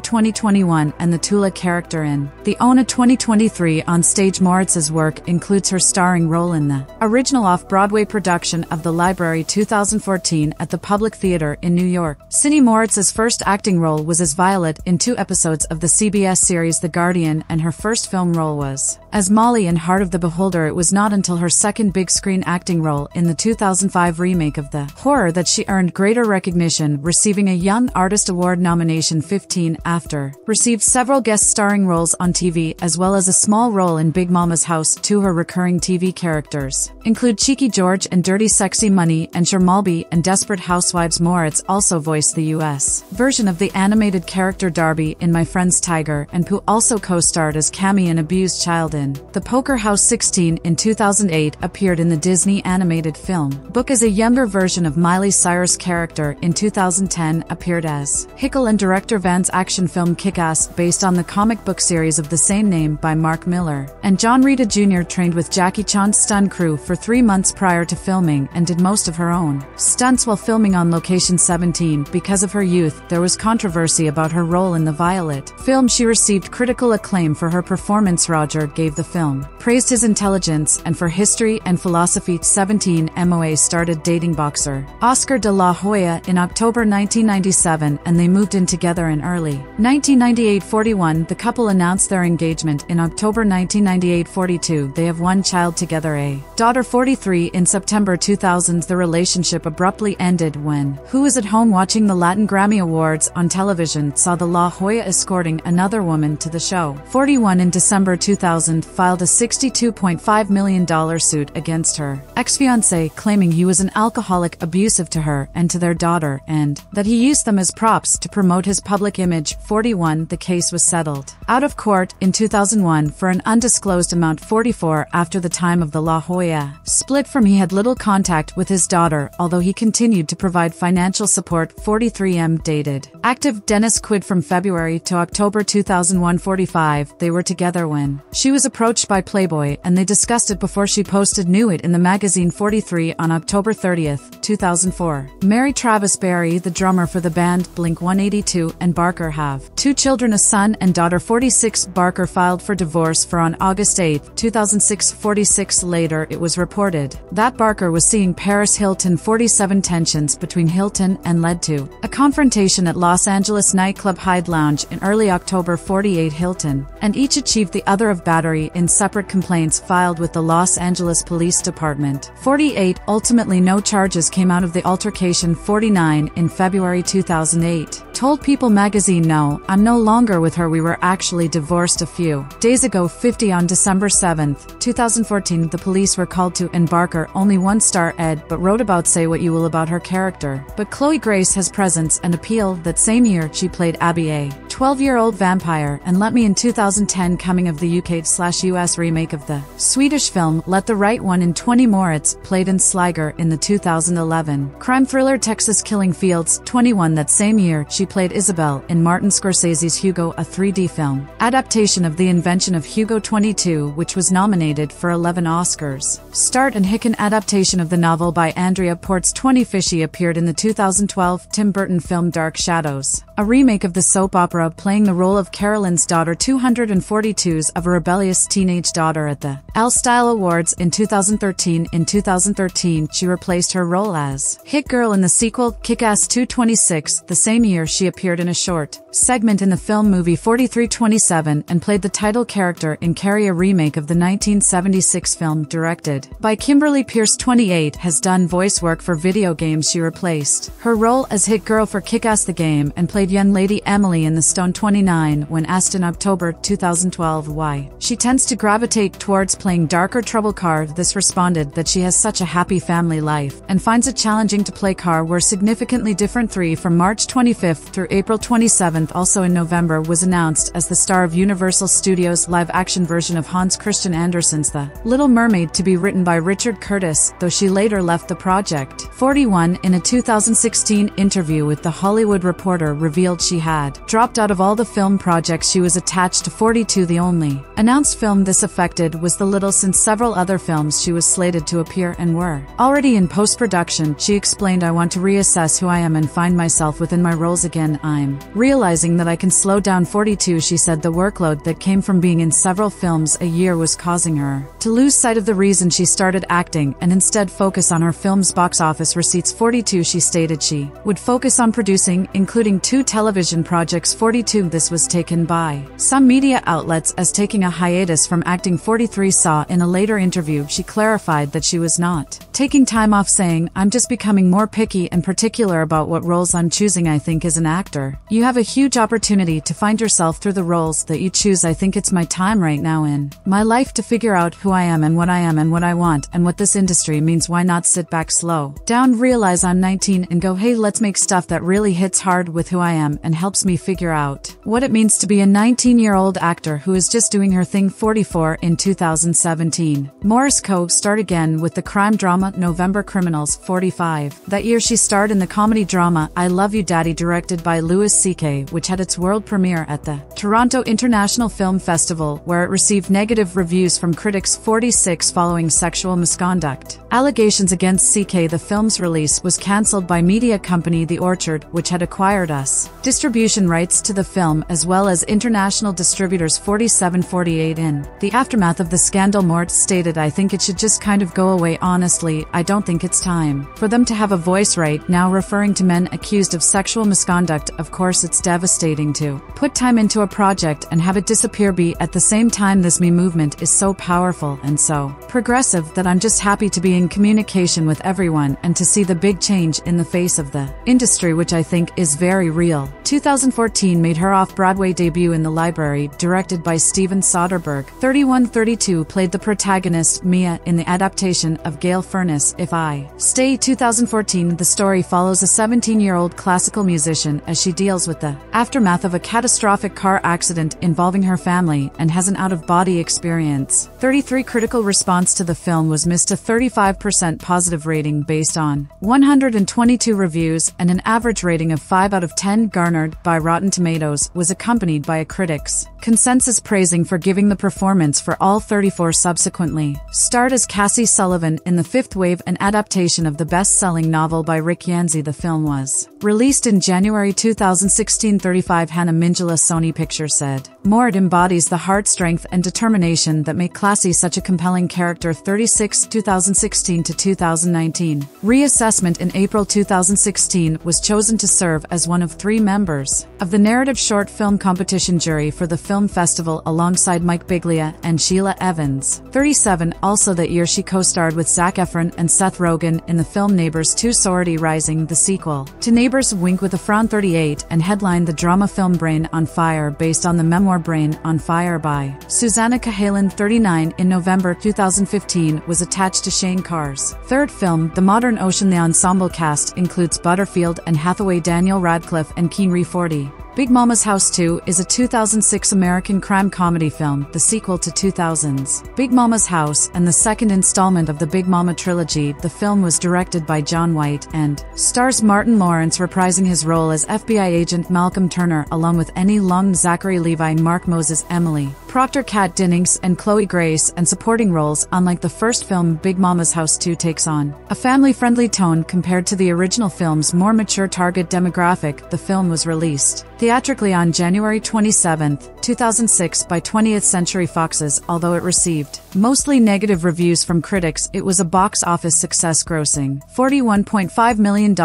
2021, and the Tula character in The Ona 2023. On stage, Moritz's work includes her starring role in the original off-Broadway production of The Library 2014 at the Public Theater in New York City. Moritz's first acting role was as Violet in 2 episodes of the CBS series The Guardian, and her first film role was as Molly in Heart of the Beholder. It was not until her second big-screen acting role in the 2005 remake of the horror that she earned greater recognition, receiving a Young Artist Award nomination 15 after received several guest starring roles on TV as well as a small role in Big Momma's House 2. Her recurring TV characters include Cheeky George and Dirty Sexy Money and Shermalby and Desperate Housewives. Moretz also voiced the U.S. version of the animated character Darby in My Friend's Tiger, and who also co-starred as Cammy in Abused Child in The Poker House 16 in 2008, appeared in the Disney animated film Book as a younger version of Miley Cyrus' character in 2010, appeared as Hickle in director Van's action film Kick-Ass, based on the comic book series of the same name by Mark Miller, and John Rita Jr. trained with Jackie Chan's stunt crew for 3 months prior to filming and did most of her own stunts while filming on location 17. Because of her youth, there was controversy about her role in the Violet film. She received critical acclaim for her performance. Roger gave the film praised his intelligence and for history and philosophy. 17. MOA started dating boxer Oscar de la Hoya in October 1997, and they moved in together in early 1998. 41. The couple announced their engagement in October 1998. 42. They have one child together, a daughter. 43. In September 2000, the relationship abruptly ended when Who Is at Home watching the Latin Grammy Awards on television saw the La Jolla escorting another woman to the show. 41. In December 2000, filed a $62.5 million suit against her ex-fiancé, claiming he was an alcoholic, abusive to her and to their daughter, and that he used them as props to promote his public image. 41. The case was settled out of court in 2001 for an undisclosed amount. 44. After the time of the La Jolla split from, he had little contact with his daughter, although he continued to provide financial support. 43. M. dated active Dennis Quid from February to October 2001. 45. They were together when she was approached by Playboy, and they discussed it before she posted nude in the magazine. 43. On October 30th, 2004, Mary Travis Barry, the drummer for the band Blink-182, and Barker have 2 children, a son and daughter. 46. Barker filed for divorce for on August 8th, 2006. 46. Later it was reported that Barker was seeing Paris Hilton. 47. Tensions between Hilton and led to a confrontation at Los Angeles nightclub Hyde Lounge in early October. 48. Hilton and each achieved the other of battery in separate complaints filed with the Los Angeles Police Department. 48. Ultimately no charges came out of the altercation. 49. In February 2008, told People magazine, "No, I'm no longer with her. We were actually divorced a few days ago." 50. On December 7, 2014, the police were called to, and Barker, only one star Ed, but wrote about Say What You Will About Her character. But Chloe Grace has presence and appeal. That same year, she played Abby, a 12-year-old vampire, and Let Me in 2010, coming of the UK/US remake of the Swedish film Let the Right One in. 20. Moretz played in Sliger in the 2011 crime thriller Texas Killing Fields. 21. That same year, she played Isabel in Martin Scorsese's Hugo, a 3D film adaptation of the invention of Hugo. 22. Which was nominated for 11 Oscars. Start and Hick, an adaptation of the novel by Andrea Ports. 20. Fishy appeared in the 2012 Tim Burton film Dark Shadows, a remake of the soap opera about playing the role of Carolyn's daughter 242's of a rebellious teenage daughter at the Elle Style Awards in 2013. In 2013, she replaced her role as Hit Girl in the sequel Kick-Ass 226. The same year she appeared in a short segment in the film movie 4327 and played the title character in Carrie, a remake of the 1976 film directed by Kimberly Pierce. 28 has done voice work for video games. She replaced her role as Hit Girl for Kick-Ass the Game and played young lady Emily in The Stone. 29 when asked in October 2012 why she tends to gravitate towards playing darker trouble card, this responded that she has such a happy family life and finds it challenging to play car were significantly different. 3 from March 25th through April 27th. Also in November was announced as the star of Universal Studios' live-action version of Hans Christian Andersen's The Little Mermaid, to be written by Richard Curtis, though she later left the project. 41 in a 2016 interview with The Hollywood Reporter revealed she had dropped out of all the film projects she was attached to. 42 the only announced film this affected was The Little, since several other films she was slated to appear and were already in post-production. She explained, "I want to reassess who I am and find myself within my roles again. I'm realizing that I can slow down." 42 she said the workload that came from being in several films a year was causing her to lose sight of the reason she started acting and instead focus on her film's box office receipts. 42 she stated she would focus on producing, including 2 television projects. 42 this was taken by some media outlets as taking a hiatus from acting. 43 saw in a later interview she clarified that she was not taking time off, saying, "I'm just becoming more picky and particular about what roles I'm choosing. I think as an actor, you have a huge opportunity to find yourself through the roles that you choose. I think it's my time right now in my life to figure out who I am and what I am and what I want and what this industry means. Why not sit back, slow down, realize I'm 19 and go, hey, let's make stuff that really hits hard with who I am and helps me figure out what it means to be a 19-year-old actor who is just doing her thing." 44 in 2017, Morris co-starred again with the crime drama November Criminals. 45 that year she starred in the comedy drama I Love You Daddy, directed by Louis C.K., which had its world premiere at the Toronto International Film Festival, where it received negative reviews from critics. 46 following sexual misconduct allegations against C.K., the film's release was cancelled by media company The Orchard, which had acquired US distribution rights to the film as well as international distributors. 47-48 in the aftermath of the scandal, Moretz stated, "I think it should just kind of go away, honestly. I don't think it's time for them to have a voice right now," referring to men accused of sexual misconduct. "Of course it's devastating to put time into a project and have it disappear. Be at the same time, this Me movement is so powerful and so progressive that I'm just happy to be in communication with everyone and to see the big change in the face of the industry, which I think is very real." 2014 made her off-Broadway debut in The Library, directed by Steven Soderbergh. 31-32 played the protagonist Mia in the adaptation of Gale Furnace' If I Stay. 2014 the story follows a 17-year-old classical musician as she deals with the aftermath of a catastrophic car accident involving her family and has an out-of-body experience. 33 critical response to the film was missed, a 35% positive rating based on 122 reviews and an average rating of 5 out of 10 garnered by Rotten Tomatoes, was accompanied by a critics' consensus praising for giving the performance for all. 34 subsequently starred as Cassie Sullivan in The Fifth Wave, an adaptation of the best-selling novel by Rick Yancey. The film was released in January 2016. 35 Hannah Mingela, Sony Pictures, said, "Moretz embodies the heart strength and determination that make Cassie such a compelling character." 36 2016 to 2019 reassessment. In April 2016 was chosen to serve as one of 3 members of the narrative short film competition jury for the film festival alongside Mike Biglia and Sheila Evans. 37 also that year she co-starred with Zac Efron and Seth Rogen in the film Neighbors 2 Sorority Rising, the sequel to Neighbors, Wink with a Frown. 38 and headlined the drama film Brain on Fire, based on the memoir Brain on Fire by Susanna Cahalan. 39 in November 2015 was attached to Shane Carr's third film The Modern Ocean. The ensemble cast includes Butterfield and Hathaway, Daniel Radcliffe and Keanu. 40 Big Momma's House 2 is a 2006 American crime comedy film, the sequel to 2000's Big Momma's House and the second installment of the Big Momma trilogy. The film was directed by John White and stars Martin Lawrence reprising his role as FBI agent Malcolm Turner along with Nia Long, Zachary Levi, Mark Moses, Emily Procter, Kat Dennings, and Chloe Grace, and supporting roles. Unlike the first film, Big Momma's House 2 takes on a family-friendly tone compared to the original film's more mature target demographic. The film was released theatrically on January 27, 2006 by 20th Century Fox's. Although it received mostly negative reviews from critics, it was a box office success, grossing $41.5 million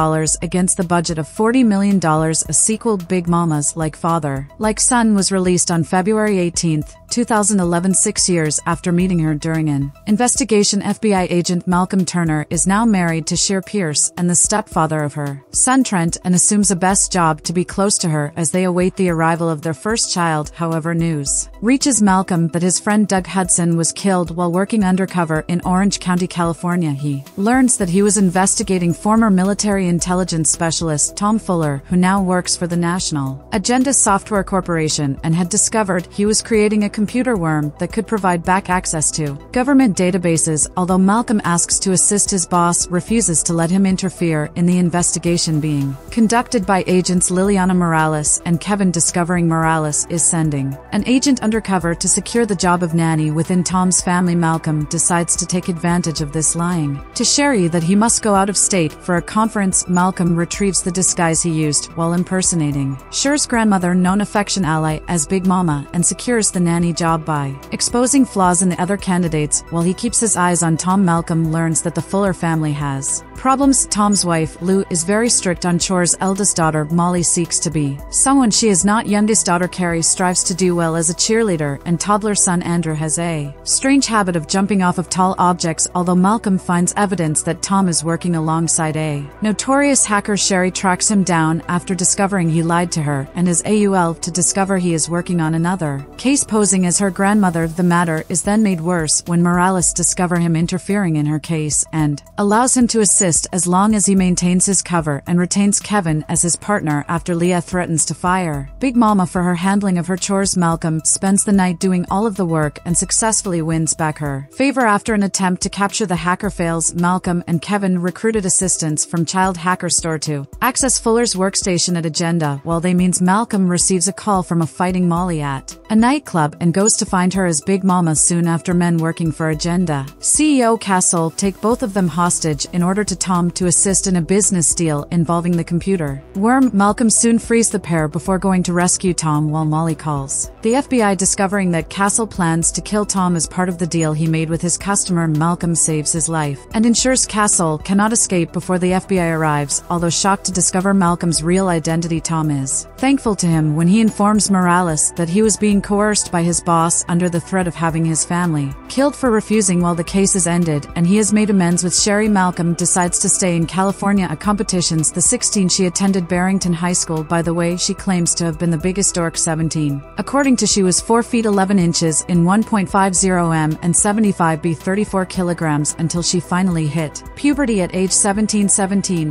against the budget of $40 million. A sequel, Big Momma's Like Father, Like Son, was released on February 18, 2011, 6 years after meeting her during an investigation. FBI agent Malcolm Turner is now married to Cher Pierce and the stepfather of her son Trent, and assumes a best job to be close to her as they await the arrival of their first child. However, news reaches Malcolm that his friend Doug Hudson was killed while working undercover in Orange County, California. He learns that he was investigating former military intelligence specialist Tom Fuller, who now works for the National Agenda Software Corporation, and had discovered he was creating a computer worm that could provide back access to government databases. Although Malcolm asks to assist, his boss refuses to let him interfere in the investigation being conducted by agents Liliana Morales and Kevin. Discovering Morales is sending an agent undercover to secure the job of nanny within Tom's family, Malcolm decides to take advantage of this, lying to Sherry that he must go out of state for a conference. Malcolm retrieves the disguise he used while impersonating Cher's grandmother, known affection ally as Big Momma, and secures the nanny job by exposing flaws in the other candidates. While he keeps his eyes on Tom, Malcolm learns that the Fuller family has problems. Tom's wife, Lou, is very strict on chores. Eldest daughter, Molly, seeks to be someone she is not. Youngest daughter, Carrie, strives to do well as a cheerleader, and toddler son, Andrew, has a strange habit of jumping off of tall objects. Although Malcolm finds evidence that Tom is working alongside a notorious hacker, Sherry tracks him down after discovering he lied to her and his AUL to discover he is working on another case posing as her grandmother. The matter is then made worse when Morales discovers him interfering in her case and allows him to assist as long as he maintains his cover and retains Kevin as his partner. After Leah threatens to fire Big Momma for her handling of her chores, Malcolm spends the night doing all of the work and successfully wins back her favor. After an attempt to capture the hacker fails, Malcolm and Kevin recruited assistance from child hacker Store to access Fuller's workstation at Agenda. While they means, Malcolm receives a call from a fighting Molly at a nightclub and goes to find her as Big Momma. Soon after, men working for Agenda CEO Castle take both of them hostage in order to Tom to assist in a business deal involving the computer worm. Malcolm soon frees the pair before going to rescue Tom while Molly calls the FBI, discovering that Castle plans to kill Tom as part of the deal he made with his customer. Malcolm saves his life and ensures Castle cannot escape before the FBI arrives. Although shocked to discover Malcolm's real identity, Tom is thankful to him when he informs Morales that he was being coerced by his boss under the threat of having his family killed for refusing. While the case is ended and he has made amends with Sherry, Malcolm decides to stay in California. A competition's the 16 she attended Barrington High School. By the way, she claims to have been the biggest dork, 17. According to she was 4 feet 11 inches in 1.50 m and 75b 34 kilograms until she finally hit puberty at age 17.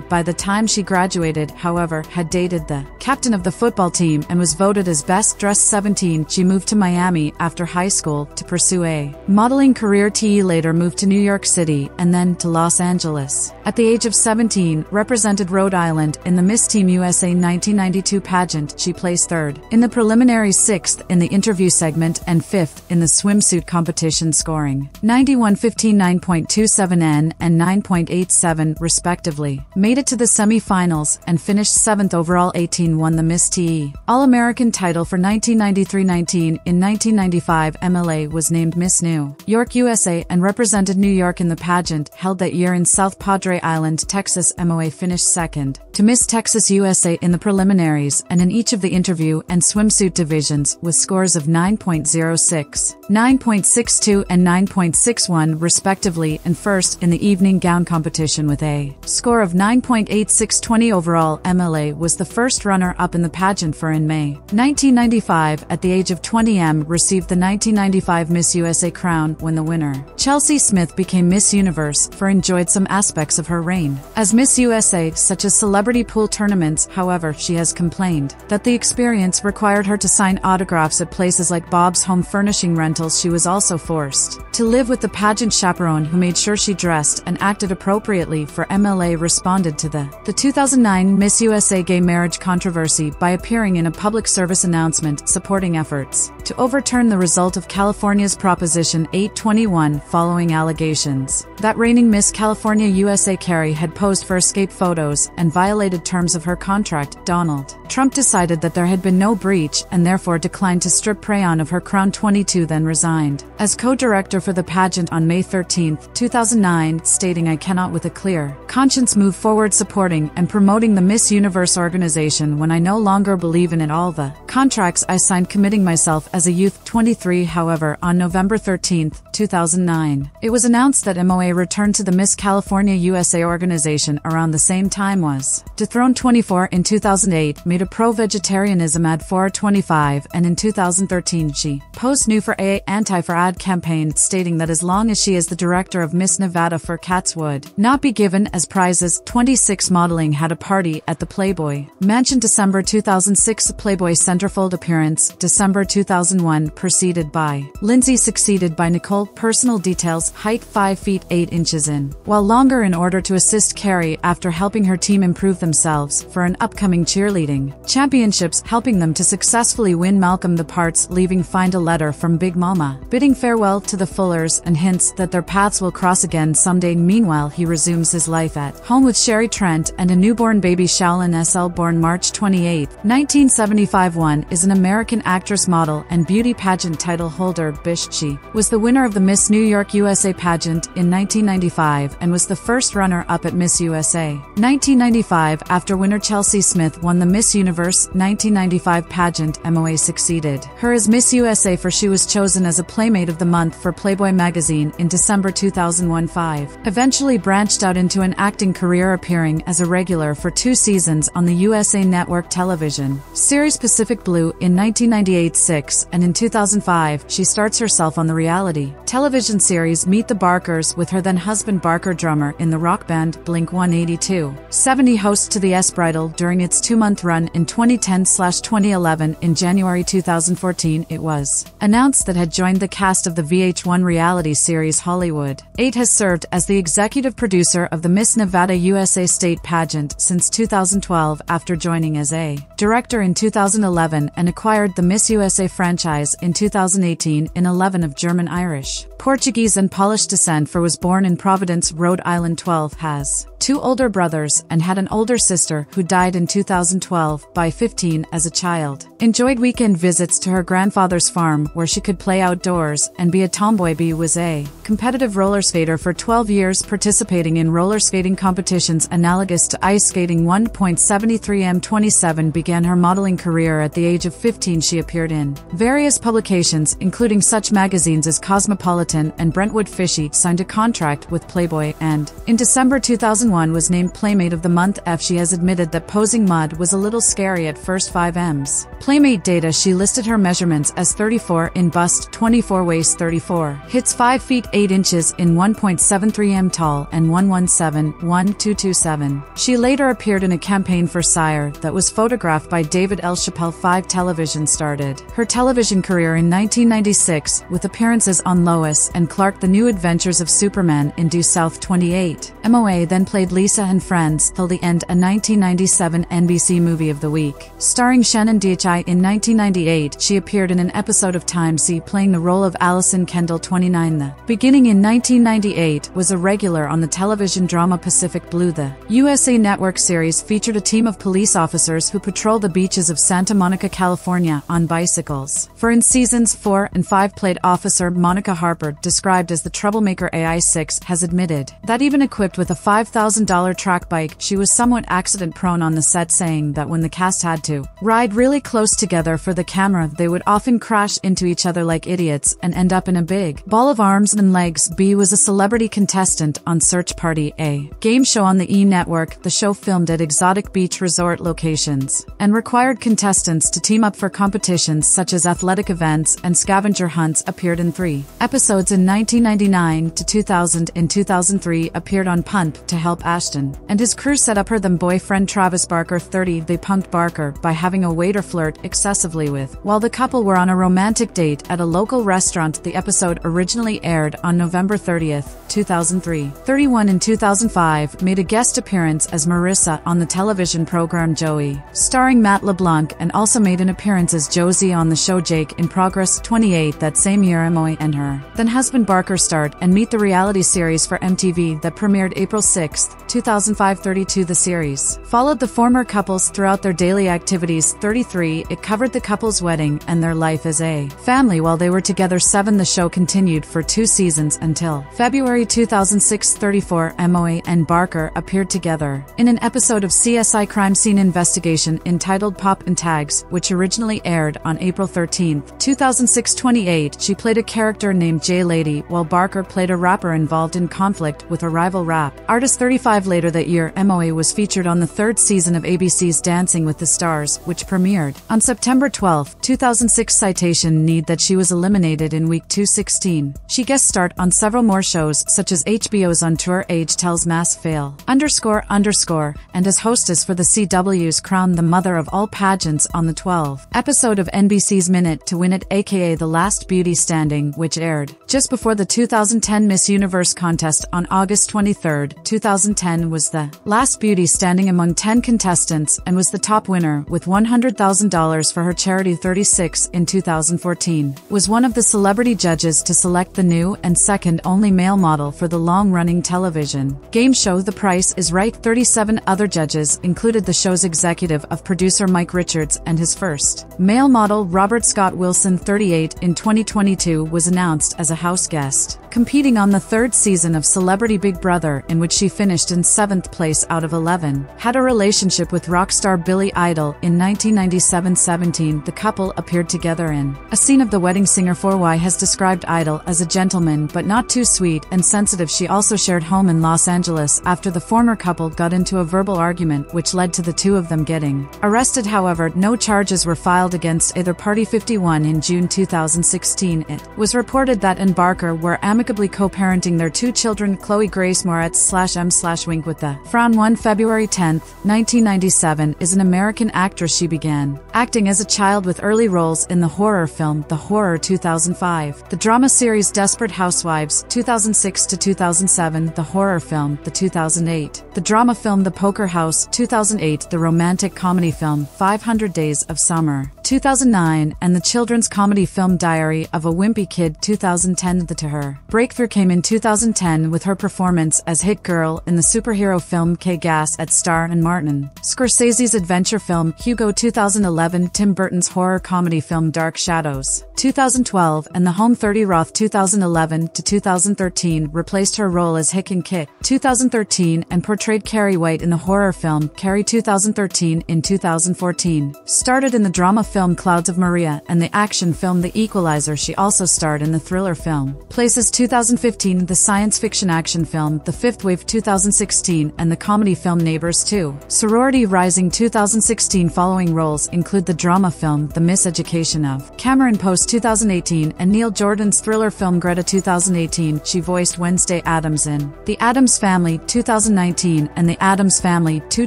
By the time she graduated, however, had dated the captain of the football team and was voted as best dressed 17. She moved to Miami after high school to pursue a modeling career. T.E. later moved to New York City and then to Los Angeles. At the age of 17, represented Rhode Island in the Miss Team USA 1992 pageant. She placed 3rd in the preliminary, 6th in the interview segment, and 5th in the swimsuit competition, scoring 91.15, 9.27n, and 9.87 respectively. Made it to the semi-finals and finished 7th overall. 18 won the Miss T.E. All-American title for 1993-19. In 1995, MLA was named Miss New York USA and represented New York in the pageant held that year in South Padre Island, Texas. MOA finished 2nd to Miss Texas USA in the preliminaries and in each of the interview and swimsuit divisions with scores of 9.06, 9.62, and 9.61 respectively, and 1st in the evening gown competition with a score of 9.8620 overall. MLA was the first runner-up in the pageant for in May 1995. At the age of 20, M received the 1995 Miss USA crown when the winner, Chelsea Smith, became Miss Universe for enjoyed some aspects of her reign as Miss USA, such as celebrity pool tournaments. However, she has complained that the experience required her to sign autographs at places like Bob's Home Furnishing Rentals. She was also forced to live with the pageant chaperone who made sure she dressed and acted appropriately for MLA. Responded to the 2009 Miss USA gay marriage controversy by appearing in a public service announcement supporting efforts to overturned the result of California's Proposition 821 following allegations that reigning Miss California USA Carrie had posed for escape photos and violated terms of her contract. Donald Trump decided that there had been no breach and therefore declined to strip Prayon of her crown. 22 then resigned as co-director for the pageant on May 13, 2009, stating, "I cannot with a clear conscience move forward supporting and promoting the Miss Universe organization when I no longer believe in it. All the contracts I signed committing myself as a youth." 23 However, on November 13, 2009, it was announced that MOA returned to the Miss California USA organization around the same time was dethroned. 24 In 2008, made a pro-vegetarianism ad for 25, and in 2013 she posed new for a anti-for-ad campaign, stating that as long as she is the director of Miss Nevada for cats would not be given as prizes. 26 Modeling had a party at the Playboy Mansion December 2006. Playboy centerfold appearance December 2001, preceded by Lindsay, succeeded by Nicole. Personal details: height 5 feet 8 inches in, while longer, in order to assist Carrie after helping her team improve themselves for an upcoming cheerleading championships, helping them to successfully win Malcolm the Parts Leaving. Find a letter from Big Momma, bidding farewell to the Fullers and hints that their paths will cross again someday. Meanwhile, he resumes his life at home with Sherry Trent and a newborn baby. Shaolin SL born March 28, 1975. 1 is an American actress, model, and beauty pageant title holder. Bish. She was the winner of the Miss New York USA pageant in 1995 and was the first runner-up at Miss USA 1995 after winner Chelsea Smith won the Miss Universe 1995 pageant. MOA succeeded her as Miss USA for she was chosen as a Playmate of the Month for Playboy magazine in December 2001. 5 Eventually branched out into an acting career, appearing as a regular for 2 seasons on the USA Network television series Pacific Blue in 1998. 6 And in 2005, she starts herself on the reality television series Meet the Barkers with her then-husband Barker, drummer in the rock band Blink-182. 7 He hosts to the S Bridal during its 2-month run in 2010/2011. In January 2014, it was announced that had joined the cast of the VH1 reality series Hollywood 8. Has served as the executive producer of the Miss Nevada USA State Pageant since 2012 after joining as a director in 2011 and acquired the Miss USA franchise in 2018 in 11 of German, Irish, Portuguese and Polish descent for was born in Providence, Rhode Island. 12 Has 2 older brothers and had an older sister who died in 2012. By 15 as a child, enjoyed weekend visits to her grandfather's farm where she could play outdoors and be a tomboy. B was a competitive roller skater for 12 years, participating in roller skating competitions analogous to ice skating. 1.73 M 27 began her modeling career at the age of 15. She appeared in various publications including such magazines as Cosmopolitan and Brentwood. Fishy signed a contract with Playboy and in December 2001 was named Playmate of the Month. F She has admitted that posing mud was a little scary at first. 5 M's Playmate data. She listed her measurements as 34 in bust, 24 waist, 34 hits, 5 feet 8 inches in, 1.73 M tall, and 117.1227. She later appeared in a campaign for Sire that was photographed by David L. Chappelle. 5 Television started her television career in 1996 with appearances on Lois and Clark: The New Adventures of Superman in Due South. 28 MOA then played Lisa and Friends Till the End, a 1997 NBC Movie of the Week starring Shannon DHI. In 1998, she appeared in an episode of Time C, playing the role of Allison Kendall. 29 The beginning in 1998 was a regular on the television drama Pacific Blue. The USA Network series featured a team of police officers who patrol the beaches of Santa Monica, California, on bicycles. For in seasons 4 and 5 played Officer Monica Harper, described as the troublemaker. AI. 6 has admitted that even equipped with a $5,000 track bike, she was somewhat accident-prone on the set, saying that when the cast had to ride really close together for the camera, they would often crash into each other like idiots and end up in a big ball of arms and legs. B was a celebrity contestant on Search Party, a game show on the E! Network. The show filmed at exotic beach resort locations and required contestants to team up for competitions such as athletic events and scavenger hunts. Appeared in 3 episodes in 1999 to 2000. In 2003, appeared on Pump to help Ashton and his crew set up her then boyfriend Travis Barker. 30 They pumped Hunt Barker by having a waiter flirt excessively with. While the couple were on a romantic date at a local restaurant, the episode originally aired on November 30th, 2003. 31 in 2005 made a guest appearance as Marissa on the television program Joey, starring Matt LeBlanc, and also made an appearance as Josie on the show Jake in Progress 28 that same year. Emoy and her then husband Barker starred and Meet the Reality series for MTV that premiered April 6, 2005. 32 The series followed the former couples throughout their daily activities. 33 It covered the couple's wedding and their life as a family while they were together. 7 The show continued for 2 seasons until February 2006. 34 Emoy and Barker appeared together in an episode of CSI Crime Scene Investigation entitled Pop and Tags, which originally aired on April 13, 2006. 28 She played a character named Jay Lady while Barker played a rapper involved in conflict with a rival rap artist. 35 Later that year, Emoy was featured on the 3rd season of ABC's Dancing with the Stars, which premiered on September 12, 2006. Citation need that she was eliminated in week 216. She guest starred on several more shows such as HBO's On Tour, Age Tells, Mass Fail, __, and as hostess for the CW's Crown, the mother of all pageants, on the 12th episode of NBC's Minute to Win It, aka The Last Beauty Standing, which aired just before the 2010 Miss Universe contest on August 23, 2010, was the last beauty standing among 10 contestants and was the top winner with $100,000 for her charity. 36 in 2014 was one of the celebrity judges to select the new and second only male model for the long-running television game show The Price is Right. 37 Other judges included the show's executive of producer Mike Richards and his first male model Robert Scott Wilson. 38 in 2022 was announced as a house guest competing on the 3rd season of Celebrity Big Brother, in which she finished in 7th place out of 11. Had a relationship with rock star Billy Idol in 1997. 17 The couple appeared together in a scene of The Wedding Singer. 4Y has described Idol as a gentleman but not too sweet and sensitive. She also shared home in Los Angeles after the former couple got into a verbal argument which led to the two of them getting arrested. However, no charges were filed against either party. 51 in June 2016 it was reported that and Barker were amicably co-parenting their 2 children, Chloe Grace Moretz /M/Wink with the Frown. 1 February 10, 1997 is an American actress. She began acting as a child with early roles in the horror film The Horror 2005, the drama series Desperate Housewives 2006-2007, the horror film The 2008, the drama film The Poker House 2008, the romantic comedy film 500 Days of Summer 2009, and the children's comedy film Diary of a Wimpy Kid 2010. The to her breakthrough came in 2010 with her performance as Hit Girl in the superhero film Kick-Ass at Star and Martin Scorsese's adventure film Hugo 2011, Tim Burton's horror comedy film Dark Shadows 2012, and the home 30 Roth 2011-2013 replaced her role as Hick in Kick 2013 and portrayed Carrie White in the horror film Carrie 2013. In 2014, started in the drama film Clouds of Maria and the action film The Equalizer. She also starred in the thriller film Places 2015, the science fiction action film The Fifth Wave 2016, and the comedy film Neighbors 2 Sorority Rising 2016. Following roles include the drama film The Miseducation of Cameron Post 2018 and Neil Jordan's thriller film Greta 2018. She voiced Wednesday Addams in The Addams Family 2019 and The Addams Family 2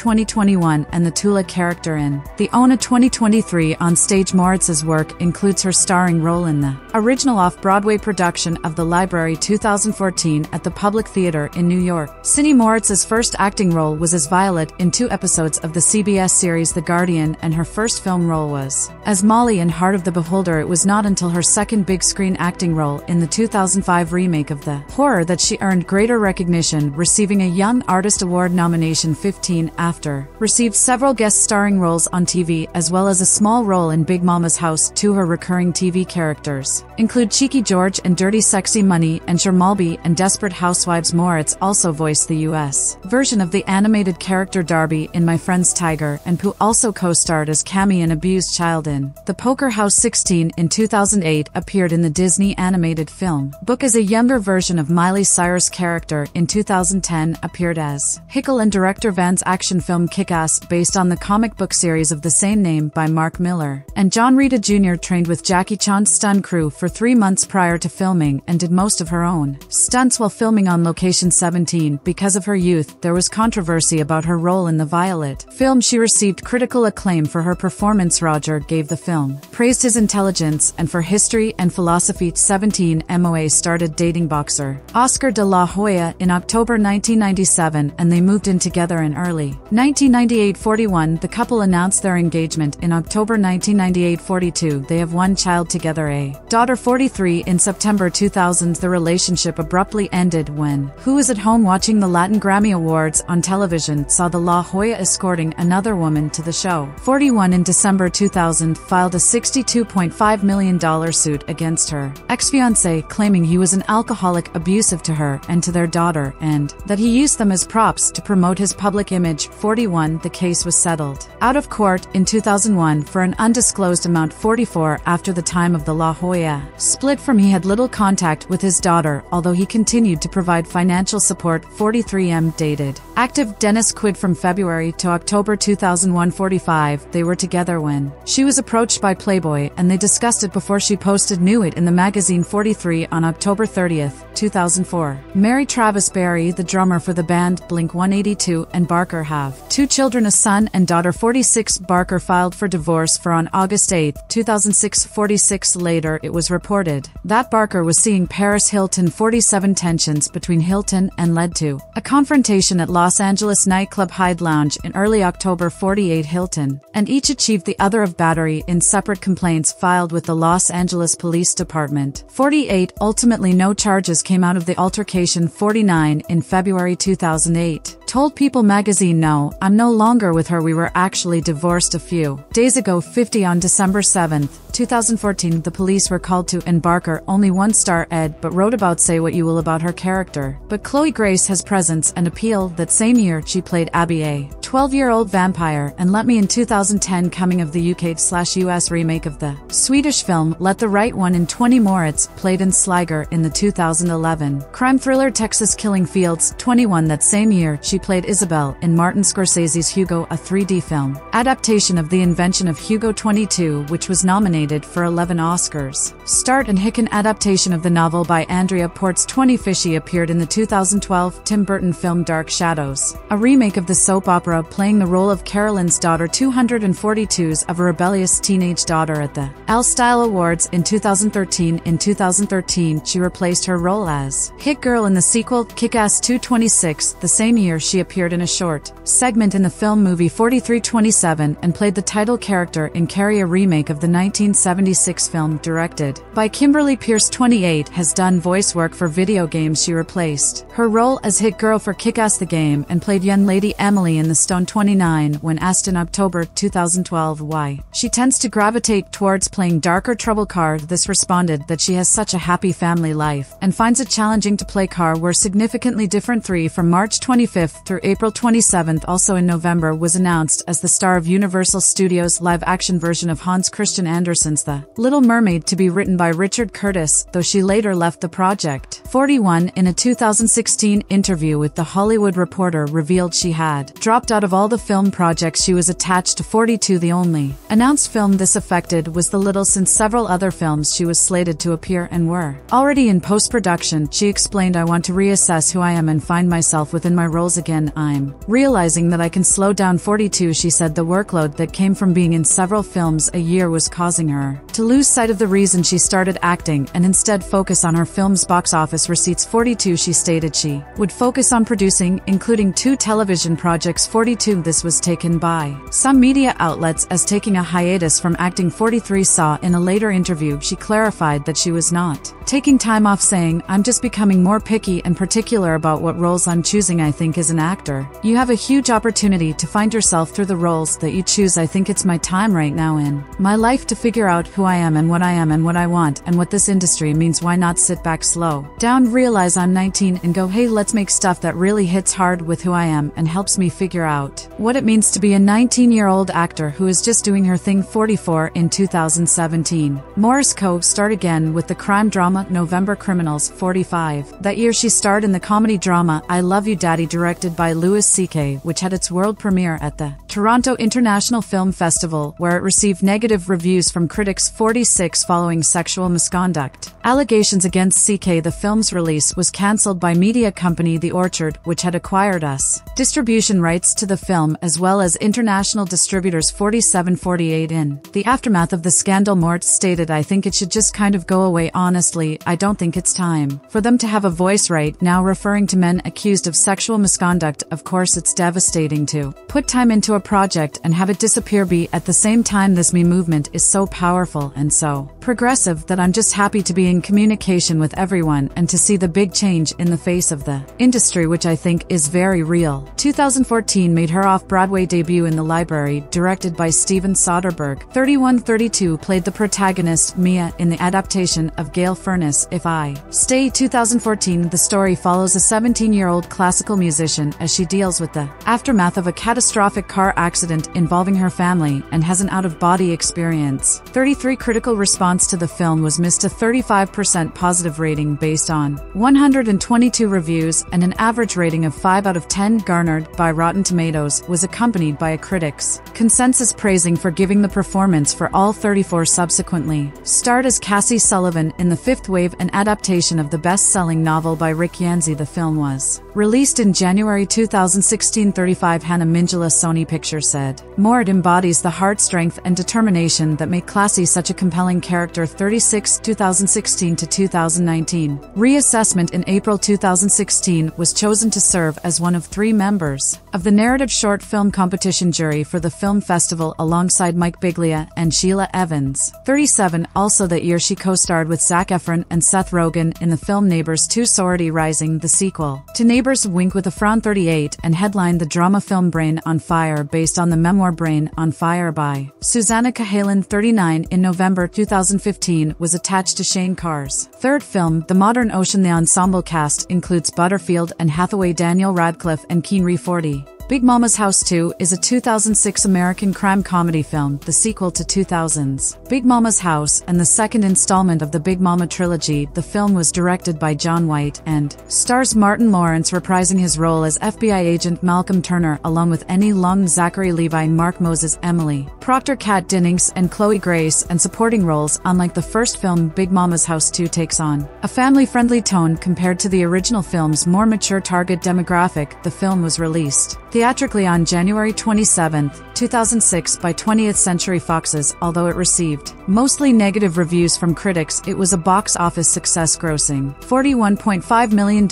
2021, and the Tula character in The Ona 2023. On stage, Moritz's work includes her starring role in the original off-Broadway production of The Library 2014 at the Public Theater in New York City. Moritz's first acting role was as Violet in 2 episodes of the CBS series The Guardian, and her first film role was as Molly in Heart of the Beholder. It was not until her second big-screen acting role in the 2005 remake of The Horror that she earned greater recognition, receiving a Young Artist Award nomination. 15 After received several guest starring roles on TV as well as a small role in Big Momma's House 2. Her recurring TV characters include Cheeky George and Dirty Sexy Money and Shermalby and Desperate Housewives. Moretz also voiced the U.S. version of the animated character Darby in My Friend's Tiger, and Pooh also co-starred as Cammy, an abused child, in The Poker House. 16 in 2008 appeared in the Disney animated film Book as a younger version of Miley Cyrus' character. In 2010 appeared as Hickel in director Van's action film Kick-Ass, based on the comic book series of the same name by Mark Miller. star, and John Rita Jr. trained with Jackie Chan's stunt crew for 3 months prior to filming and did most of her own stunts while filming on Location 17. Because of her youth, there was controversy about her role in the Violet film. She received critical acclaim for her performance. Roger gave the film praised his intelligence and for history and philosophy. 17 MOA started dating boxer Oscar de la Hoya in October 1997, and they moved in together in early 1998. 41 The couple announced their engagement in October 1998. 42 They have one child together, a daughter. 43 In September 2000 the relationship abruptly ended when Who Was at Home watching the Latin Grammy Awards on television saw the La Hoya escorting another woman to the show. 41 In December 2000 filed a $62.5 million suit against her ex-fiancé, claiming he was an alcoholic, abusive to her and to their daughter, and that he used them as props to promote his public image. 41 The case was settled out of court in 2001 for an undisclosed amount. 44 After the time of the La Hoya split from, he had little contact with his daughter, although he continued to provide financial support. 43 Dated active Dennis Quid from February to October 2001. 45 They were together when she was approached by Playboy, and they discussed it before she posted nude in the magazine. 43 On October 30th, 2004, Mary Travis Barry, the drummer for the band Blink-182, and Barker have 2 children, a son and daughter. 46 Barker filed for divorce for on August 8, 2006. 46 Later it was reported that Barker was seeing Paris Hilton. 47 Tensions between Hilton and led to a confrontation at Los Angeles nightclub Hyde Lounge in early October. 48 Hilton and each accused the other of battery in separate complaints filed with the Los Angeles Police Department. 48 Ultimately no charges came out of the altercation. 49 In February 2008 told People magazine, "No, I'm no longer with her. We were actually divorced a few days ago." 50 On December 7, 2014, the police were called to, and Barker, only one star Ed, but wrote about Say What You Will about her character. But Chloe Grace has presence and appeal. That same year, she played Abby, a 12-year-old vampire, and Let Me in 2010, coming of the UK/US remake of the Swedish film Let the Right One in. 20 Moritz played in Sliger in the 2011 crime thriller Texas Killing Fields. 21 That same year, she played Isabel in Martin Scorsese's Hugo, a 3D film adaptation of the invention of Hugo. 22 Which was nominated for 11 Oscars. Start and Hicken adaptation of the novel by Andrea Ports. 20 Fishy appeared in the 2012 Tim Burton film Dark Shadows, a remake of the soap opera, playing the role of Carolyn's daughter. 242's of a rebellious teenage daughter at the Elle Style Awards in 2013. In 2013 she replaced her role as Hit Girl in the sequel Kick-Ass 226. The same year she appeared in a short segment in the film movie 4327 and played the title character in Carrie, a remake of the 1976 film directed by Kimberly Pierce. 28 Has done voice work for video games. She replaced her role as Hit Girl for Kick-Ass the Game and played young lady Emily in The Stone. 29 When asked in October 2012 why she tends to gravitate towards playing darker trouble card, this responded that she has such a happy family life and finds it challenging to play car were significantly different. 3 From March 25th through April 27th, also in November, was announced as the star of Universal Studios' live-action version of Hans Christian Andersen's The Little Mermaid, to be written by Richard Curtis, though she later left the project. 41 In a 2016 interview with The Hollywood Reporter, revealed she had dropped out of all the film projects she was attached to. 42 The only announced film this affected was The Little, since several other films she was slated to appear and were already in post-production. She explained, "I want to reassess who I am and find myself within my roles again. I'm realizing that I can slow down." 42 She said the workload that came from being in several films a year was causing her to lose sight of the reason she started acting and instead focus on her film's box office receipts. 42 She stated she would focus on producing, including 2 television projects. 42 This was taken by some media outlets as taking a hiatus from acting. 43 Saw in a later interview she clarified that she was not taking time off, saying, "I'm just becoming more picky and particular about what roles I'm choosing. I think as an actor, you have a huge opportunity to find yourself through the roles that you choose. I think it's my time right now in my life to figure out who I am and what I am and what I want and what this industry means. Why not sit back, slow down, realize I'm 19 and go, hey, let's make stuff that really hits hard with who I am and helps me figure out what it means to be a 19-year-old actor who is just doing her thing." 44 In 2017, Morris co-starred again with the crime drama drama November Criminals 45. That year she starred in the comedy drama I Love You Daddy, directed by Louis C.K., which had its world premiere at the Toronto International Film Festival, where it received negative reviews from critics 46 following sexual misconduct allegations against C.K. The film's release was cancelled by media company The Orchard, which had acquired US distribution rights to the film as well as international distributors 47-48. In the aftermath of the scandal, Moretz stated, "I think it should just kind of go away, honestly. I don't think it's time for them to have a voice right now," referring to men accused of sexual misconduct. "Of course it's devastating to put time into a project and have it disappear. At the same time, this Me movement is so powerful and so progressive that I'm just happy to be in communication with everyone and to see the big change in the face of the industry, which I think is very real." 2014 made her off-Broadway debut in The Library, directed by Steven Soderbergh. 3132 played the protagonist Mia in the adaptation of Gale Furnace' If I Stay. 2014 The story follows a 17-year-old classical musician as she deals with the aftermath of a catastrophic car accident involving her family and has an out-of-body experience. 33 critical response to the film was missed, a 35% positive rating based on 122 reviews, and an average rating of 5 out of 10 garnered by Rotten Tomatoes, was accompanied by a critics' consensus praising for giving the performance for all 34 subsequently. Starred as Cassie Sullivan in The Fifth Wave, an adaptation of the best-selling novel by Rick Yancey, the film was released in January 2016. 35 Hannah Mingela, Sony Pictures, said, "Moretz embodies the heart strength and determination that make Cassie such a compelling character." 36 2016 to 2019. Reassessment. In April 2016 was chosen to serve as one of 3 members of the narrative short film competition jury for the film festival alongside Mike Biglia and Sheila Evans. 37 Also that year she co-starred with Zac Efron and Seth Rogen in the film Neighbors 2 Sorority Rising, the sequel to Neighbors, Wink with a Frown. 38 and headlined the drama film Brain on Fire, based on the memoir Brain on Fire by Susanna Cahalan. 39 In November 2015 was attached to Shane Carr's third film, The Modern Ocean. The ensemble cast includes Butterfield and Hathaway, Daniel Radcliffe and Keanry. 40 Big Momma's House 2 is a 2006 American crime comedy film, the sequel to 2000's Big Momma's House and the second installment of the Big Momma trilogy. The film was directed by John White and stars Martin Lawrence reprising his role as FBI agent Malcolm Turner, along with Nia Long, Zachary Levi, Mark Moses, Emily Procter, Kat Dennings and Chloe Grace, and supporting roles. Unlike the first film, Big Momma's House 2 takes on a family-friendly tone compared to the original film's more mature target demographic. The film was released theatrically on January 27, 2006 by 20th Century Fox's. Although it received mostly negative reviews from critics, it was a box office success, grossing $41.5 million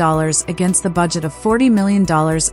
against the budget of $40 million.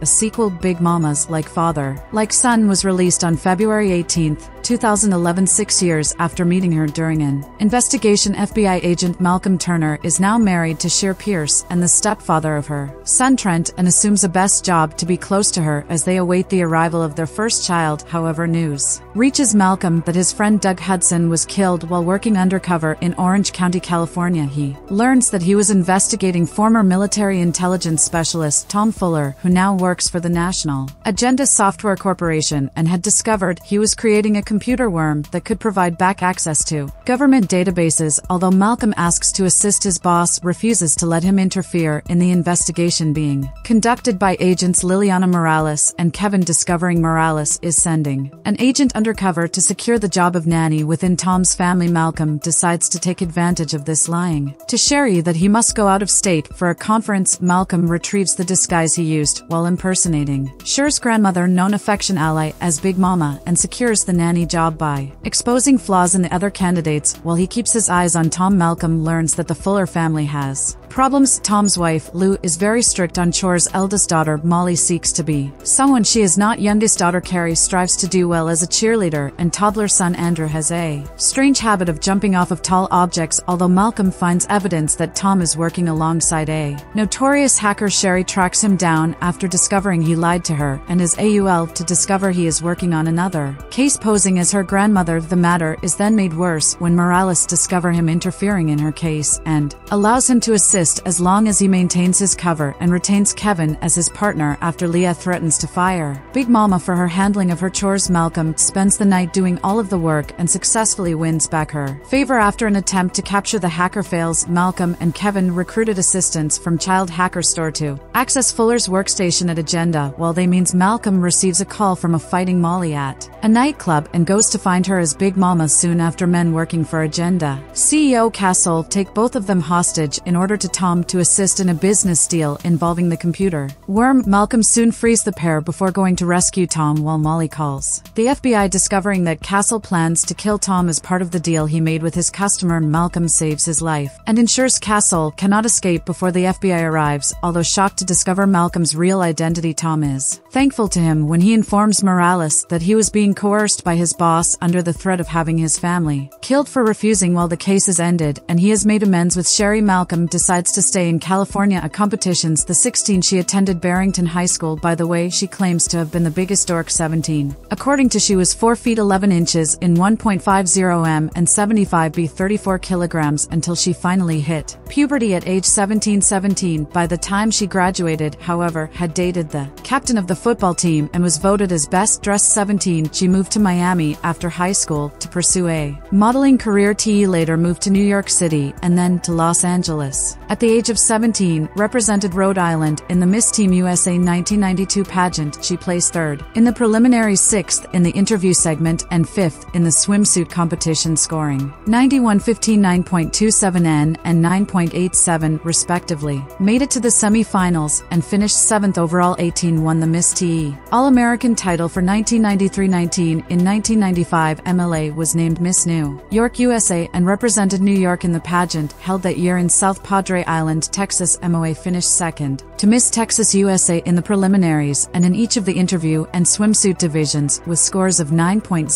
A sequel, Big Momma's Like Father, Like Son, was released on February 18, 2011, 6 years after meeting her during an investigation. FBI agent Malcolm Turner is now married to Cher Pierce and the stepfather of her son Trent, and assumes a best job to be close to her as they await the arrival of their first child. However, news reaches Malcolm that his friend Doug Hudson was killed while working undercover in Orange County, California. He learns that he was investigating former military intelligence specialist Tom Fuller, who now works for the National Agenda Software Corporation, and had discovered he was creating a computer worm that could provide back access to government databases. Although Malcolm asks to assist, his boss refuses to let him interfere in the investigation being conducted by agents Liliana Morales and Kevin. Discovering Morales is sending an agent undercover to secure the job of nanny within Tom's family, Malcolm decides to take advantage of this, lying to Sherry that he must go out of state for a conference. Malcolm retrieves the disguise he used while impersonating Cher's grandmother, known affection ally as Big Momma, and secures the nanny job by exposing flaws in the other candidates. While he keeps his eyes on Tom, Malcolm learns that the Fuller family has problems. Tom's wife, Lou, is very strict on chores. Eldest daughter, Molly, seeks to be someone she is not. Youngest daughter, Carrie, strives to do well as a cheerleader, and toddler son, Andrew, has a strange habit of jumping off of tall objects. Although Malcolm finds evidence that Tom is working alongside a notorious hacker, Sherry tracks him down after discovering he lied to her and is AUL to discover he is working on another case posing as her grandmother. The matter is then made worse when Morales discovers him interfering in her case and allows him to assist exist as long as he maintains his cover and retains Kevin as his partner after Leah threatens to fire Big Momma for her handling of her chores. Malcolm spends the night doing all of the work and successfully wins back her favor after an attempt to capture the hacker fails. Malcolm and Kevin recruited assistance from child hacker Store to access Fuller's workstation at Agenda while they means Malcolm receives a call from a fighting Molly at a nightclub and goes to find her as Big Momma. Soon after, men working for Agenda CEO Castle take both of them hostage in order to Tom to assist in a business deal involving the computer worm. Malcolm soon frees the pair before going to rescue Tom while Molly calls the FBI, discovering that Castle plans to kill Tom as part of the deal he made with his customer. Malcolm saves his life and ensures Castle cannot escape before the FBI arrives, although shocked to discover Malcolm's real identity. Tom is thankful to him when he informs Morales that he was being coerced by his boss under the threat of having his family killed for refusing while the case is ended, and he has made amends with Sherry. Malcolm decides to stay in California at competitions. The 16 she attended Barrington High School. By the way, she claims to have been the biggest dork 17. According to she was 4 feet 11 inches in 1.50 m and 75 b, 34 kilograms until she finally hit puberty at age 17. By the time she graduated, however, had dated the captain of the football team and was voted as best dressed 17. She moved to Miami after high school to pursue a modeling career. T.E. later moved to New York City and then to Los Angeles. At the age of 17, represented Rhode Island in the Miss Team USA 1992 pageant. She placed 3rd in the preliminary, 6th in the interview segment, and 5th in the swimsuit competition, scoring 91.15, 9.27n, and 9.87 respectively. Made it to the semi-finals and finished 7th overall. 18 won the Miss T.E. All-American title for 1993-19. In 1995, MLA was named Miss New York USA and represented New York in the pageant held that year in South Padre Island, Texas. MOA finished 2nd to Miss Texas USA in the preliminaries and in each of the interview and swimsuit divisions with scores of 9.06,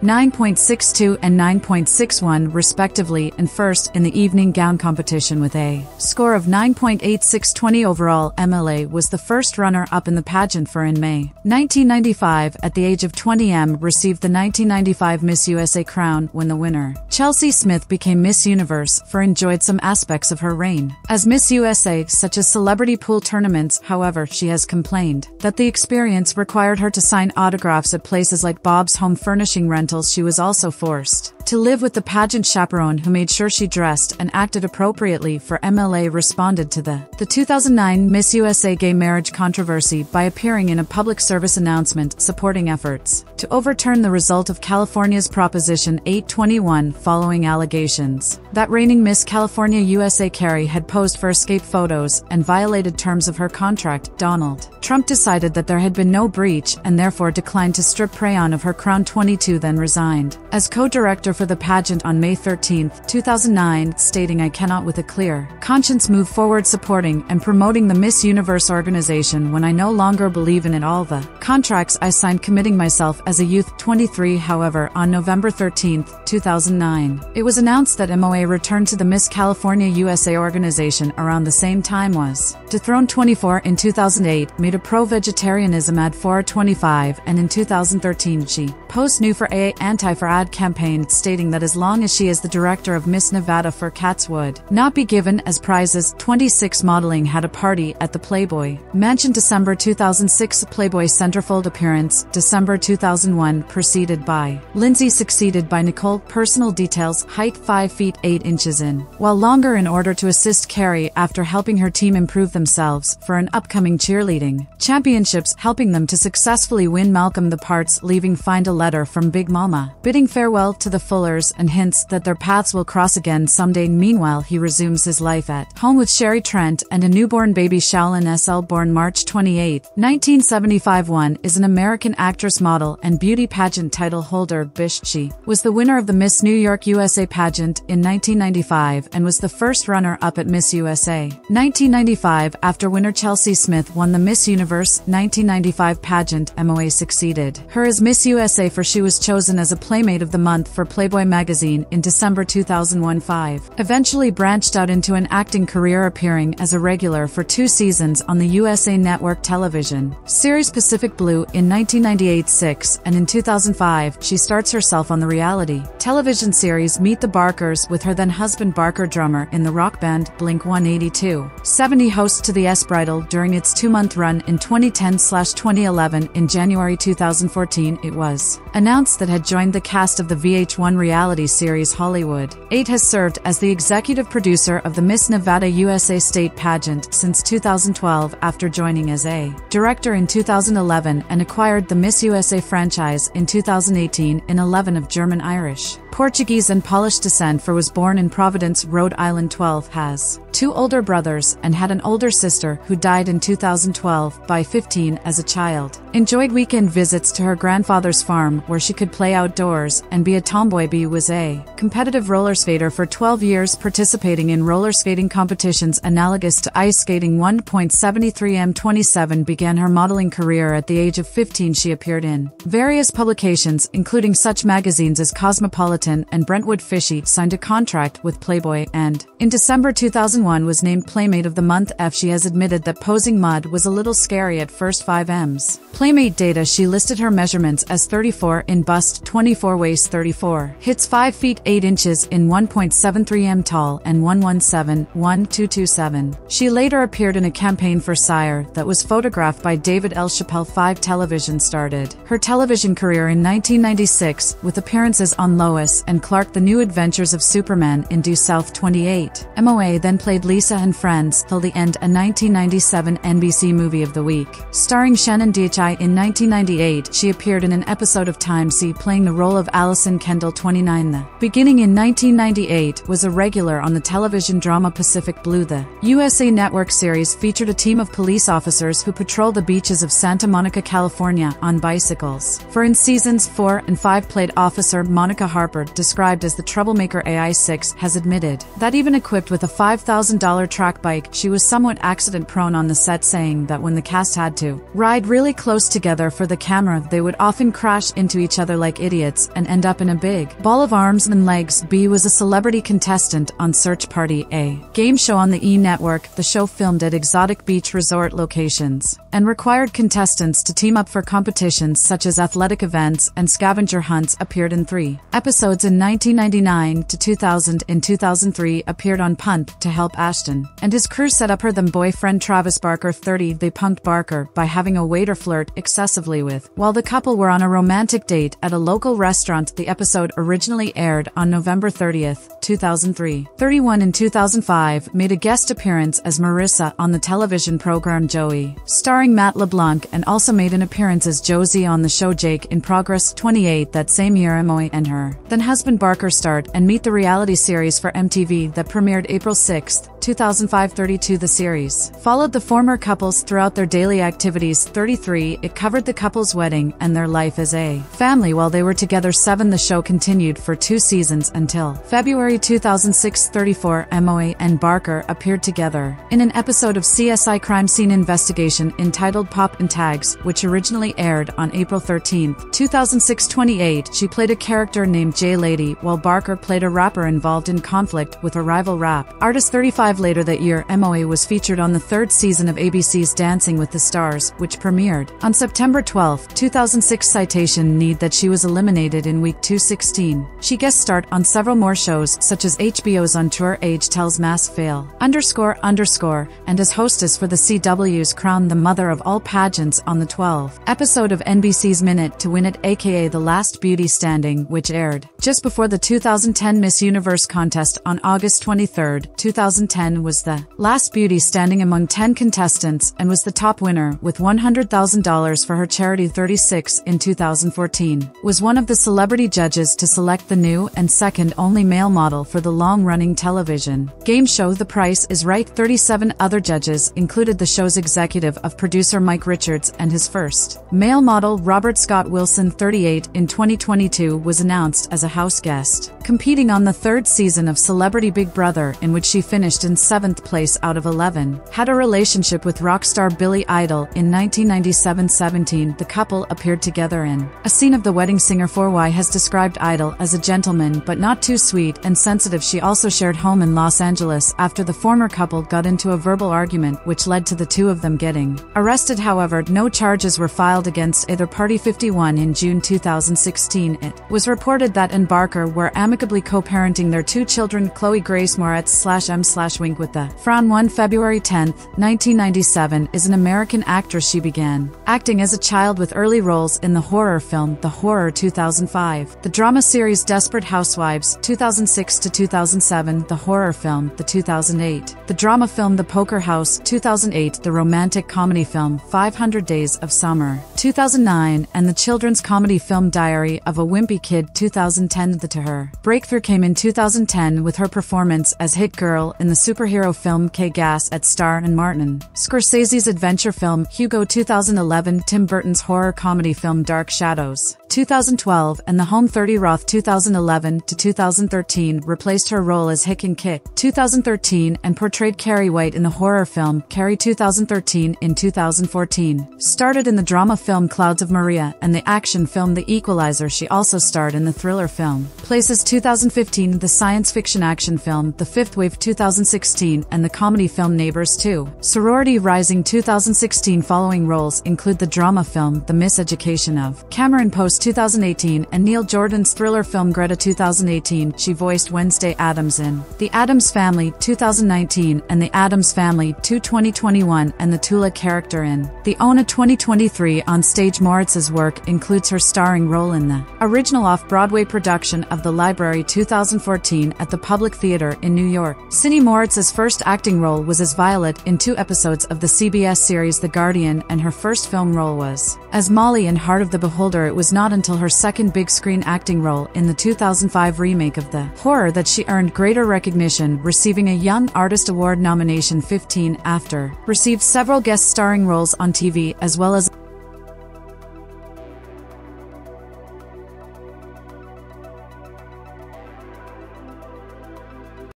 9.62, and 9.61 respectively, and 1st in the evening gown competition with a score of 9.86. 20 overall. MLA was the first runner-up in the pageant for in May 1995. At the age of 20, M received the 1995 Miss USA crown when the winner Chelsea Smith became Miss Universe for enjoyed some aspects of her reign as Miss USA, such as celebrity pool tournaments. However, she has complained that the experience required her to sign autographs at places like Bob's Home Furnishing Rentals. She was also forced to live with the pageant chaperone who made sure she dressed and acted appropriately. For MLA responded to the 2009 Miss USA gay marriage controversy by appearing in a public service announcement supporting efforts to overturn the result of California's Proposition 821 following allegations that reigning Miss California USA Carrie had posed for escape photos and violated terms of her contract. Donald Trump decided that there had been no breach and therefore declined to strip Prayon of her crown. 22 then resigned as co-director for the pageant on May 13, 2009, stating, "I cannot with a clear conscience move forward supporting and promoting the Miss Universe organization when I no longer believe in it. All the contracts I signed committing myself as a youth." 23 However, on November 13, 2009, it was announced that MOA returned to the Miss California USA organization around the same time was dethroned. 24 In 2008, made a pro-vegetarianism ad for 25, and in 2013 she posed new for a anti-for ad campaign, stating that as long as she is the director of Miss Nevada for cats would not be given as prizes. 26 Modeling had a party at the Playboy Mansion. December 2006 Playboy centerfold appearance. December 2001 preceded by Lindsay, succeeded by Nicole. Personal details: height 5 feet 8 inches in while longer in order to assist Carrie after helping her team improve themselves for an upcoming cheerleading championships, helping them to successfully win. Malcolm the parts leaving find a letter from Big Momma bidding farewell to the Fullers and hints that their paths will cross again someday. Meanwhile, he resumes his life at home with Sherry Trent and a newborn baby. Shaolin SL, born March 28, 1975. 1 is an American actress, model, and beauty pageant title holder. She was the winner of the Miss New York USA pageant in 1995 and was the first runner-up at Miss USA 1995 after winner Chelsea Smith won the Miss Universe 1995 pageant. MOA succeeded her as Miss USA for she was chosen as a Playmate of the Month for Play Playboy magazine in December 2005. Eventually branched out into an acting career, appearing as a regular for 2 seasons on the USA Network television series Pacific Blue in 1998-6, and in 2005 she starts herself on the reality television series Meet the Barkers with her then-husband Barker, drummer in the rock band Blink-182. 70 hosts to the S-Bridal during its 2-month run in 2010-2011. In January 2014 it was announced that had joined the cast of the VH1 reality series Hollywood 8, has served as the executive producer of the Miss Nevada USA State Pageant since 2012 after joining as a director in 2011, and acquired the Miss USA franchise in 2018 in 11 of German-Irish, Portuguese and Polish descent, for was born in Providence, Rhode Island. 12 has 2 older brothers and had an older sister who died in 2012. By 15 as a child, enjoyed weekend visits to her grandfather's farm where she could play outdoors and be a tomboy. B was a competitive roller skater for 12 years, participating in roller skating competitions analogous to ice skating. 1.73 m27. Began her modeling career at the age of 15. She appeared in various publications including such magazines as Cosmopolitan and Brentwood. Fishy signed a contract with Playboy and, in December 2001, was named Playmate of the Month. She has admitted that posing mud was a little scary at first. 5 m. Playmate data. She listed her measurements as 34 in bust, 24 waist, 34 hits, 5 feet 8 inches in, 1.73 m tall, and 117.1227. She later appeared in a campaign for Sire that was photographed by David L. Chappelle. 5 television. Started her television career in 1996 with appearances on Lois and Clark, The New Adventures of Superman in Due South. 28 MOA. Then played Lisa and Friends till the End, a 1997 NBC Movie of the Week starring Shannon DeHi. In 1998 she appeared in an episode of Time C, playing the role of Allison Kendall. 29 The beginning. In 1998 was a regular on the television drama Pacific Blue. The USA Network series featured a team of police officers who patrol the beaches of Santa Monica, California on bicycles. For in seasons 4 and 5 played Officer Monica Harper, described as the troublemaker. AI6 has admitted that even equipped with a $5,000 track bike, she was somewhat accident-prone on the set, saying that when the cast had to ride really close together for the camera, they would often crash into each other like idiots and end up in a big ball of arms and legs. B was a celebrity contestant on Search Party, a game show on the E! Network. The show filmed at exotic beach resort locations and required contestants to team up for competitions such as athletic events and scavenger hunts. Appeared in 3 episodes. In 1999 to 2000, in 2003 appeared on Punt to help Ashton and his crew set up her then boyfriend Travis Barker. 30 They punked Barker by having a waiter flirt excessively with while the couple were on a romantic date at a local restaurant. The episode originally aired on November 30th, 2003. 31 In 2005 made a guest appearance as Marissa on the television program Joey, starring Matt LeBlanc, and also made an appearance as Josie on the show Jake in Progress. 28 That same year, Emoy and her then husband Barker starred and Meet the Reality series for MTV that premiered April 6, 2005. 32 The series followed the former couples throughout their daily activities. 33 It covered the couple's wedding and their life as a family while they were together. 7 The show continued for 2 seasons until February 2006. 34 MOA and Barker appeared together in an episode of CSI Crime Scene Investigation entitled Pop and Tags, which originally aired on April 13, 2006. 28 She played a character named Jay Lady while Barker played a rapper involved in conflict with a rival rap artist. 35 Later that year, MOA was featured on the 3rd season of ABC's Dancing with the Stars, which premiered on September 12, 2006. Citation Need that she was eliminated in week 216. She guest starred on several more shows, such as HBO's On Tour, Age Tells, Mass Fail, __, and as hostess for the CW's Crown, the mother of all pageants, on the 12th episode of NBC's Minute to Win It, aka The Last Beauty Standing, which aired just before the 2010 Miss Universe contest on August 23, 2010. Was the last beauty standing among 10 contestants and was the top winner with $100,000 for her charity. 36 In 2014 was one of the celebrity judges to select the new and second only male model for the long-running television game show The Price Is Right. 37 Other judges included the show's executive of producer Mike Richards and his first male model Robert Scott Wilson. 38 In 2022 was announced as a house guest competing on the third season of Celebrity Big Brother, in which she finished in 7th place out of 11, had a relationship with rock star Billy Idol. In 1997-17, the couple appeared together in a scene of The Wedding Singer. 4Y has described Idol as a gentleman but not too sweet and sensitive. She also shared home in Los Angeles after the former couple got into a verbal argument which led to the two of them getting arrested. However, no charges were filed against either party. 51 In June 2016, it was reported that and Barker were amicably co-parenting their two children, Chloe Grace Moretz /M/Wink with the Fran. 1 February 10, 1997 is an American actress. She began acting as a child with early roles in the horror film The Horror 2005, the drama series Desperate Housewives 2006-2007, the horror film The 2008, the drama film The Poker House 2008, the romantic comedy film 500 Days of Summer 2009, and the children's comedy film Diary of a Wimpy Kid 2010. The to her breakthrough came in 2010 with her performance as Hit Girl in the superhero film Kick-Ass at Star and Martin Scorsese's adventure film Hugo 2011, Tim Burton's horror comedy film Dark Shadows 2012, and the home 30 Roth 2011-2013 replaced her role as Hick and Kick 2013 and portrayed Carrie White in the horror film Carrie 2013. In 2014, started in the drama film Clouds of Maria and the action film The Equalizer. She also starred in the thriller film Places 2015, the science fiction action film The Fifth Wave 2016, and the comedy film Neighbors 2 Sorority Rising 2016. Following roles include the drama film The Miseducation of Cameron Post 2018 and Neil Jordan's thriller film Greta 2018. She voiced Wednesday Addams in The Addams Family 2019 and The Addams Family 2 2021, and the Tula character in The Ona 2023 on stage. Moritz's work includes her starring role in the original off-Broadway production of The Library 2014 at the Public Theater in New York City. Moritz's first acting role was as Violet in 2 episodes of the CBS series The Guardian, and her first film role was as Molly in Heart of the Beholder. It was not until her second big-screen acting role in the 2005 remake of The Horror that she earned greater recognition, receiving a Young Artist Award nomination. 15 After received several guest starring roles on TV as well as